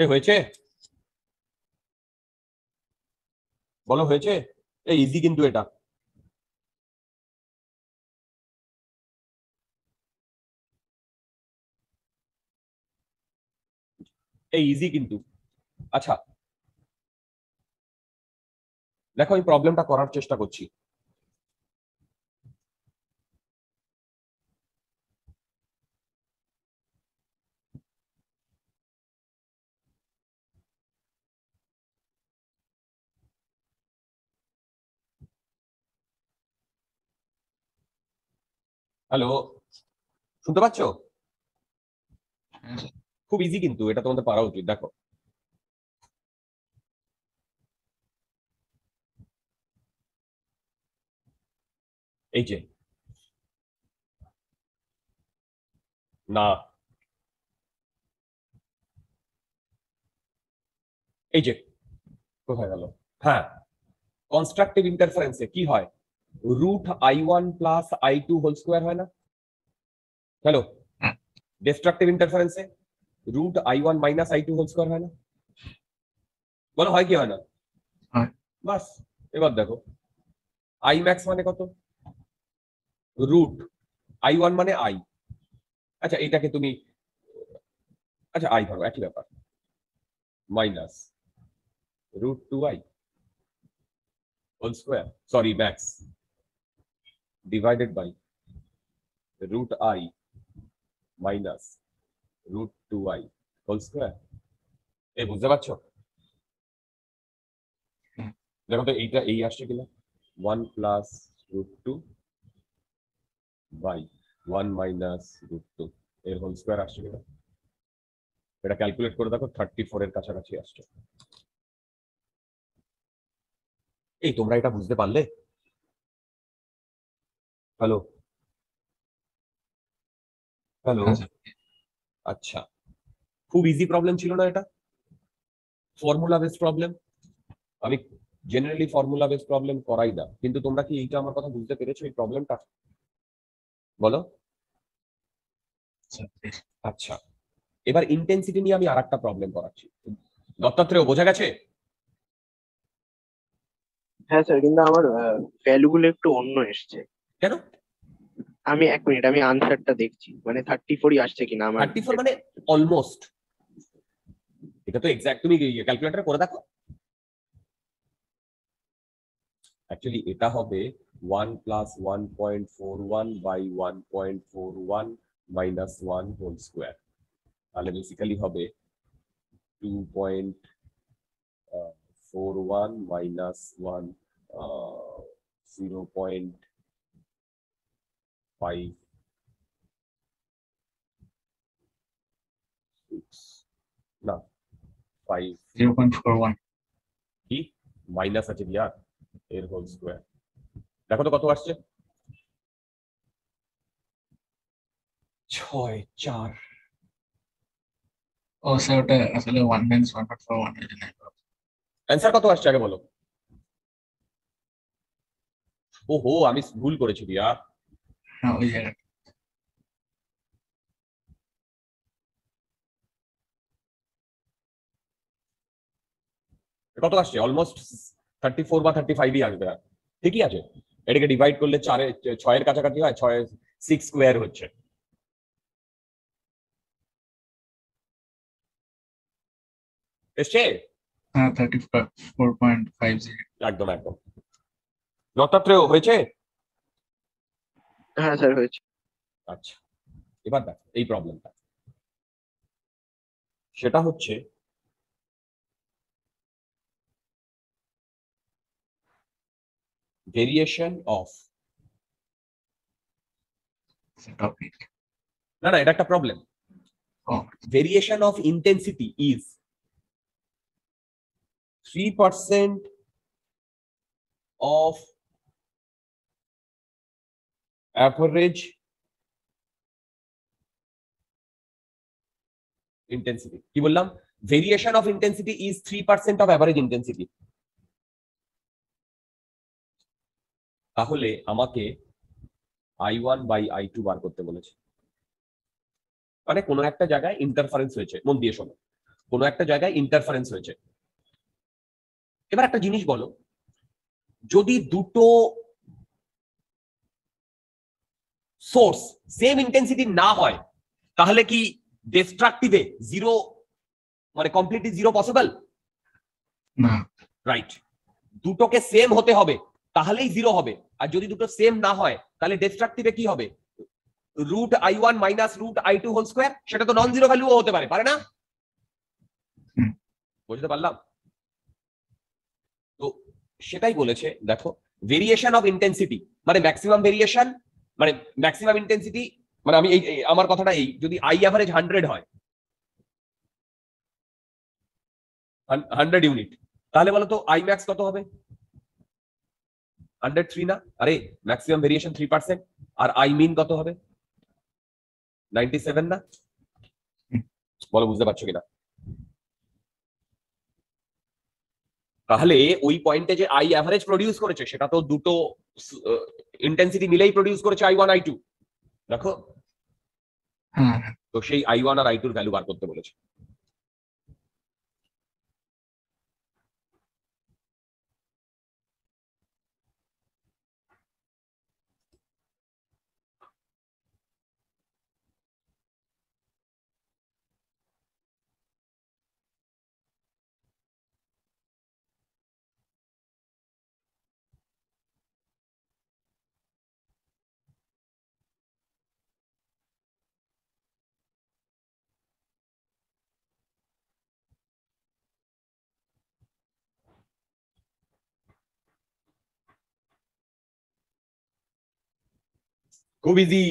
এই হয়েছে? বলো হয়েছে? এই ইজি কিন্তু এটা। এই ইজি কিন্তু। আচ্ছা দেখো, এই প্রবলেমটা করার চেষ্টা করছি। হ্যালো, শুনতে পাচ্ছ? খুব ইজি কিন্তু এটা, তোমাদের পারা উচিত। দেখো এই যে, না এই যে কোথায় গেল? হ্যাঁ, কনস্ট্রাকটিভ ইন্টারফারেন্সে কি হয়? root I one plus I two whole square है ना? हेलो, destructive interference है root I one minus I two whole square है ना? बोलो है क्या है ना? बस एक बार देखो I max माने कत? root i one মানে i, আচ্ছা এটাকে তুমি আচ্ছা i ধরো, একই ব্যাপার minus root two i whole square, sorry max, divided by root i minus root two i whole square. এই বুঝতে পারছো? দেখো তো এইটা এই আসছে কিনা, one plus root two by one minus root two এর হোল স্কয়ার আসছে কিনা, এটা ক্যালকুলেট করে দেখো thirty-four এর কাছাকাছি আসছে। এই তোমরা এটা বুঝতে পারলে? হ্যালো হ্যালো, আচ্ছা খুব ইজি প্রবলেম ছিল না এটা, ফর্মুলা বেস প্রবলেম। আমি জেনারেলি ফর্মুলা বেস প্রবলেম করাই না, কিন্তু তোমরা কি এইটা আমার কথা বুঝতে পেরেছো, এই প্রবলেমটা? বলো। আচ্ছা এবার ইন্টেন্সিটি নিয়ে আমি আরেকটা প্রবলেম করাচ্ছি। দত্তাত্রেয় বোঝা গেছে? হ্যাঁ স্যার, কিন্তু আমার ভ্যালুগুলো একটু অন্য এসছে। কেন? আমি এক মিনিট আমি আনসারটা দেখছি, মানে thirty-four ই আসছে কিনা আমার। thirty-four মানে অলমোস্ট, এটা তো এক্সাক্ট, তুমি ক্যালকুলেটর করে দেখো। অ্যাকচুয়ালি এটা হবে one plus one point four one by one point four one minus one whole square, তাহলে বেসিক্যালি হবে two point four one minus one zero point five six না five zero point four one কি মাইনাস আছে यार এর হোল স্কয়ার। দেখো তো কত আসছে, ছয় চার। ও স্যার ওটা আসলে one minus one point four one. Answer কত আসছে আগে বলো। ও হো আমি ভুল করেছি ইয়ার। হ্যাঁ ওই জায়গা কত আসছে, অলমোস্ট থার্টি ফোর বা থার্টি ফাইভই আসবে, ঠিকই আছে। এটাকে ডিভাইড করলে চারে ছয়ের কাছাকাছি হয়, ছয় সিক্স স্কোয়ার হচ্ছে। একদম একদম। দত্তাত্রেয় হয়েছে? হ্যাঁ স্যার হয়েছে। আচ্ছা এবার দেখ এই প্রবলেমটা, সেটা হচ্ছে variation of topic. No, no, that's a problem. Oh. Variation of intensity is three percent of average intensity. Ki bollam? Variation of intensity is three percent of average intensity. তাহলে আমাকে I one by I two বার করতে বলেছে, মানে কোনো একটা জায়গায় ইন্টারফারেন্স হয়েছে। মন দিয়ে শোনো, কোনো একটা জায়গায় ইন্টারফারেন্স হয়েছে। এবার একটা জিনিস বলো, যদি দুটো সোর্স সেম ইন্টেন্সিটি না হয় তাহলে কি ডিস্ট্রাকটিভে জিরো, মানে কমপ্লিটলি জিরো পসিবল না, রাইট? দুটোকে সেম হতে হবে তাহলেই জিরো হবে, আর যদি দুটো সেম না হয় তাহলে ডেস্ট্রাকটিভে কি হবে, root I one minus root I two whole square. সেটা তো নন জিরো ভ্যালু হতে পারে, পারে না? বুঝতে পারলাম তো? সেটাই বলেছে, দেখো ভেরিয়েশন অফ ইন্টেন্সিটি মানে ম্যাক্সিমাম ভেরিয়েশন, মানে ম্যাক্সিমাম ইন্টেন্সিটি মানে আমি এই আমার কথাটা এই, যদি আই অ্যাভারেজ হান্ড্রেড হয়, হান্ড্রেড ইউনিট, তাহলে বলো তো আই ম্যাক্স কত হবে? one oh three না, আরে ম্যাক্সিমাম ভেরিয়েশন three percent, আর আই মিন কত হবে, ninety-seven না? বলো বুঝতে পারছো কিনা? তাহলে ওই পয়েন্টে যে আই এভারেজ প্রোডিউস করেছে সেটা তো দুটো ইন্টেন্সিটি মিলেই প্রোডিউস করেছে, আই ওয়ান আই টু। দেখো তো সেই আই ওয়ান আর আই টুর ভ্যালু বার করতে বলেছে। go with the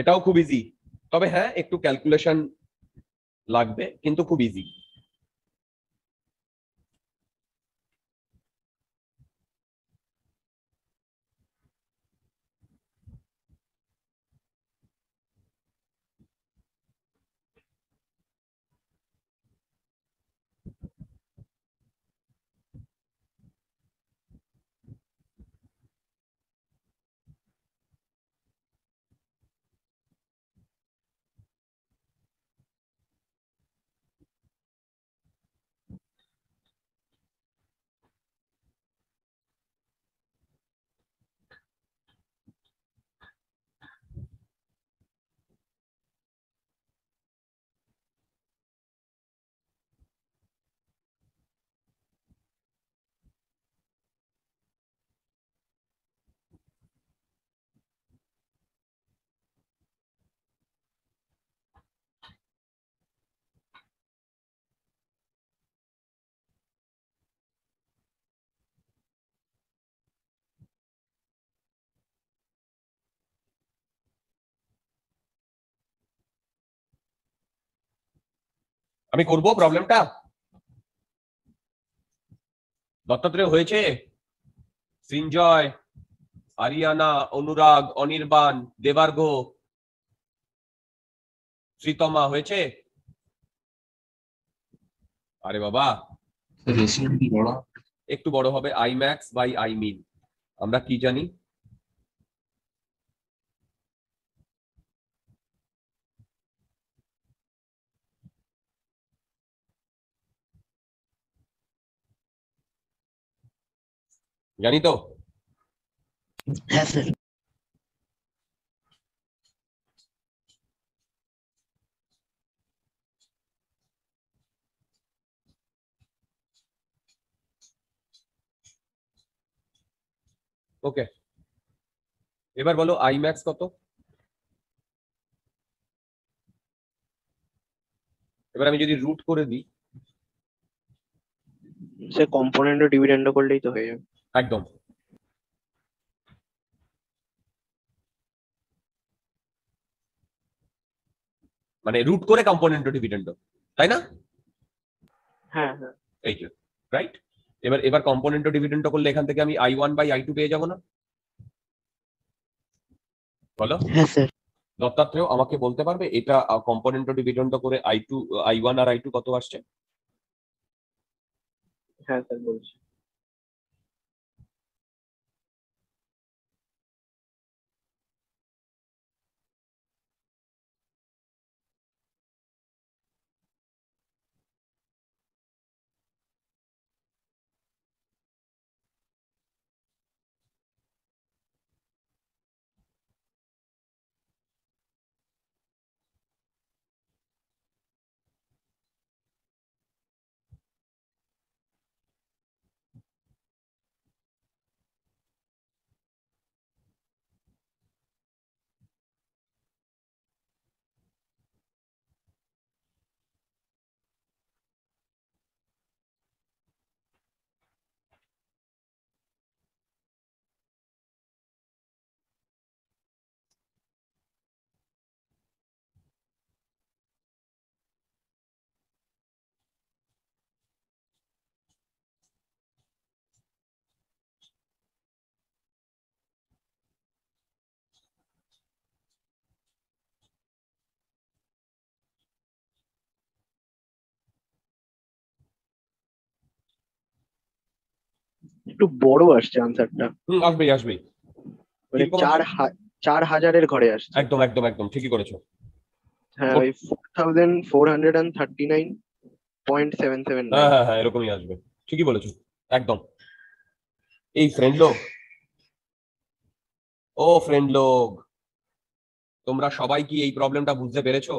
এটাও খুব ইজি, তবে হ্যাঁ একটু ক্যালকুলেশন লাগবে কিন্তু খুব ইজি। আমি করব প্রবলেমটা, দত্তাত্রেয় হয়েছে, সিনজয়, আরিয়ানা, অনুরাগ, অনির্বাণ, দেবার্ঘ, শ্রীতমা হয়েছে। আরে বাবা একটু বড় হবে, I max by I min. আমরা কি জানি জানি তো, ওকে এবার বলো আই ম্যাক্স কত। এবার আমি যদি রুট করে দিই সে কম্পোনেন্ট ও ডিভিডেন্ড করলেই তো হয়ে যাবে একদম। মানে রুট করে কম্পোনেন্ট ও ডিভিডেন্ড, তাই না? হ্যাঁ হ্যাঁ এই যে রাইট। এবার এবার কম্পোনেন্ট ও ডিভিডেন্ড করলে এখান থেকে আমি I one by I two পেয়ে যাব না? বলো। হ্যাঁ স্যার। দত্তাত্রেয় আমাকে বলতে পারবে এটা কম্পোনেন্ট ও ডিভিডেন্ড করে আই টু আই ওয়ান আর আই টু কত আসছে? হ্যাঁ স্যার বলছি। একটু বড় আসছে আনসারটা। হুম আসবে আসবে, মানে চার হাজার এর ঘরে আসছে। একদম একদম একদম ঠিকই করেছো। হ্যাঁ ওই four thousand four thirty nine point seven seven. হ্যাঁ হ্যাঁ এরকমই আসবে, ঠিকই বলেছো একদম। এই ফ্রেন্ড লোক, ও ফ্রেন্ড লোক, তোমরা সবাই কি এই প্রবলেমটা বুঝতে পেরেছো?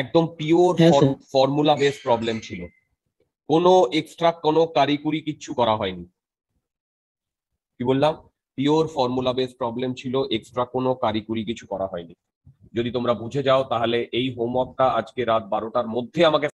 একদম পিওর ফর্মুলা বেস প্রবলেম ছিল, কোনো এক্সট্রা কোনো কারিকুরি কিচ্ছু করা হয়নি। কি বললাম? পিওর ফর্মুলা বেস প্রবলেম ছিল, এক্সট্রা কোনো কারিকুরি কিছু করা হয়নি। যদি তোমরা বুঝে যাও তাহলে এই হোমওয়ার্কটা আজকে রাত বারোটার মধ্যে আমাকে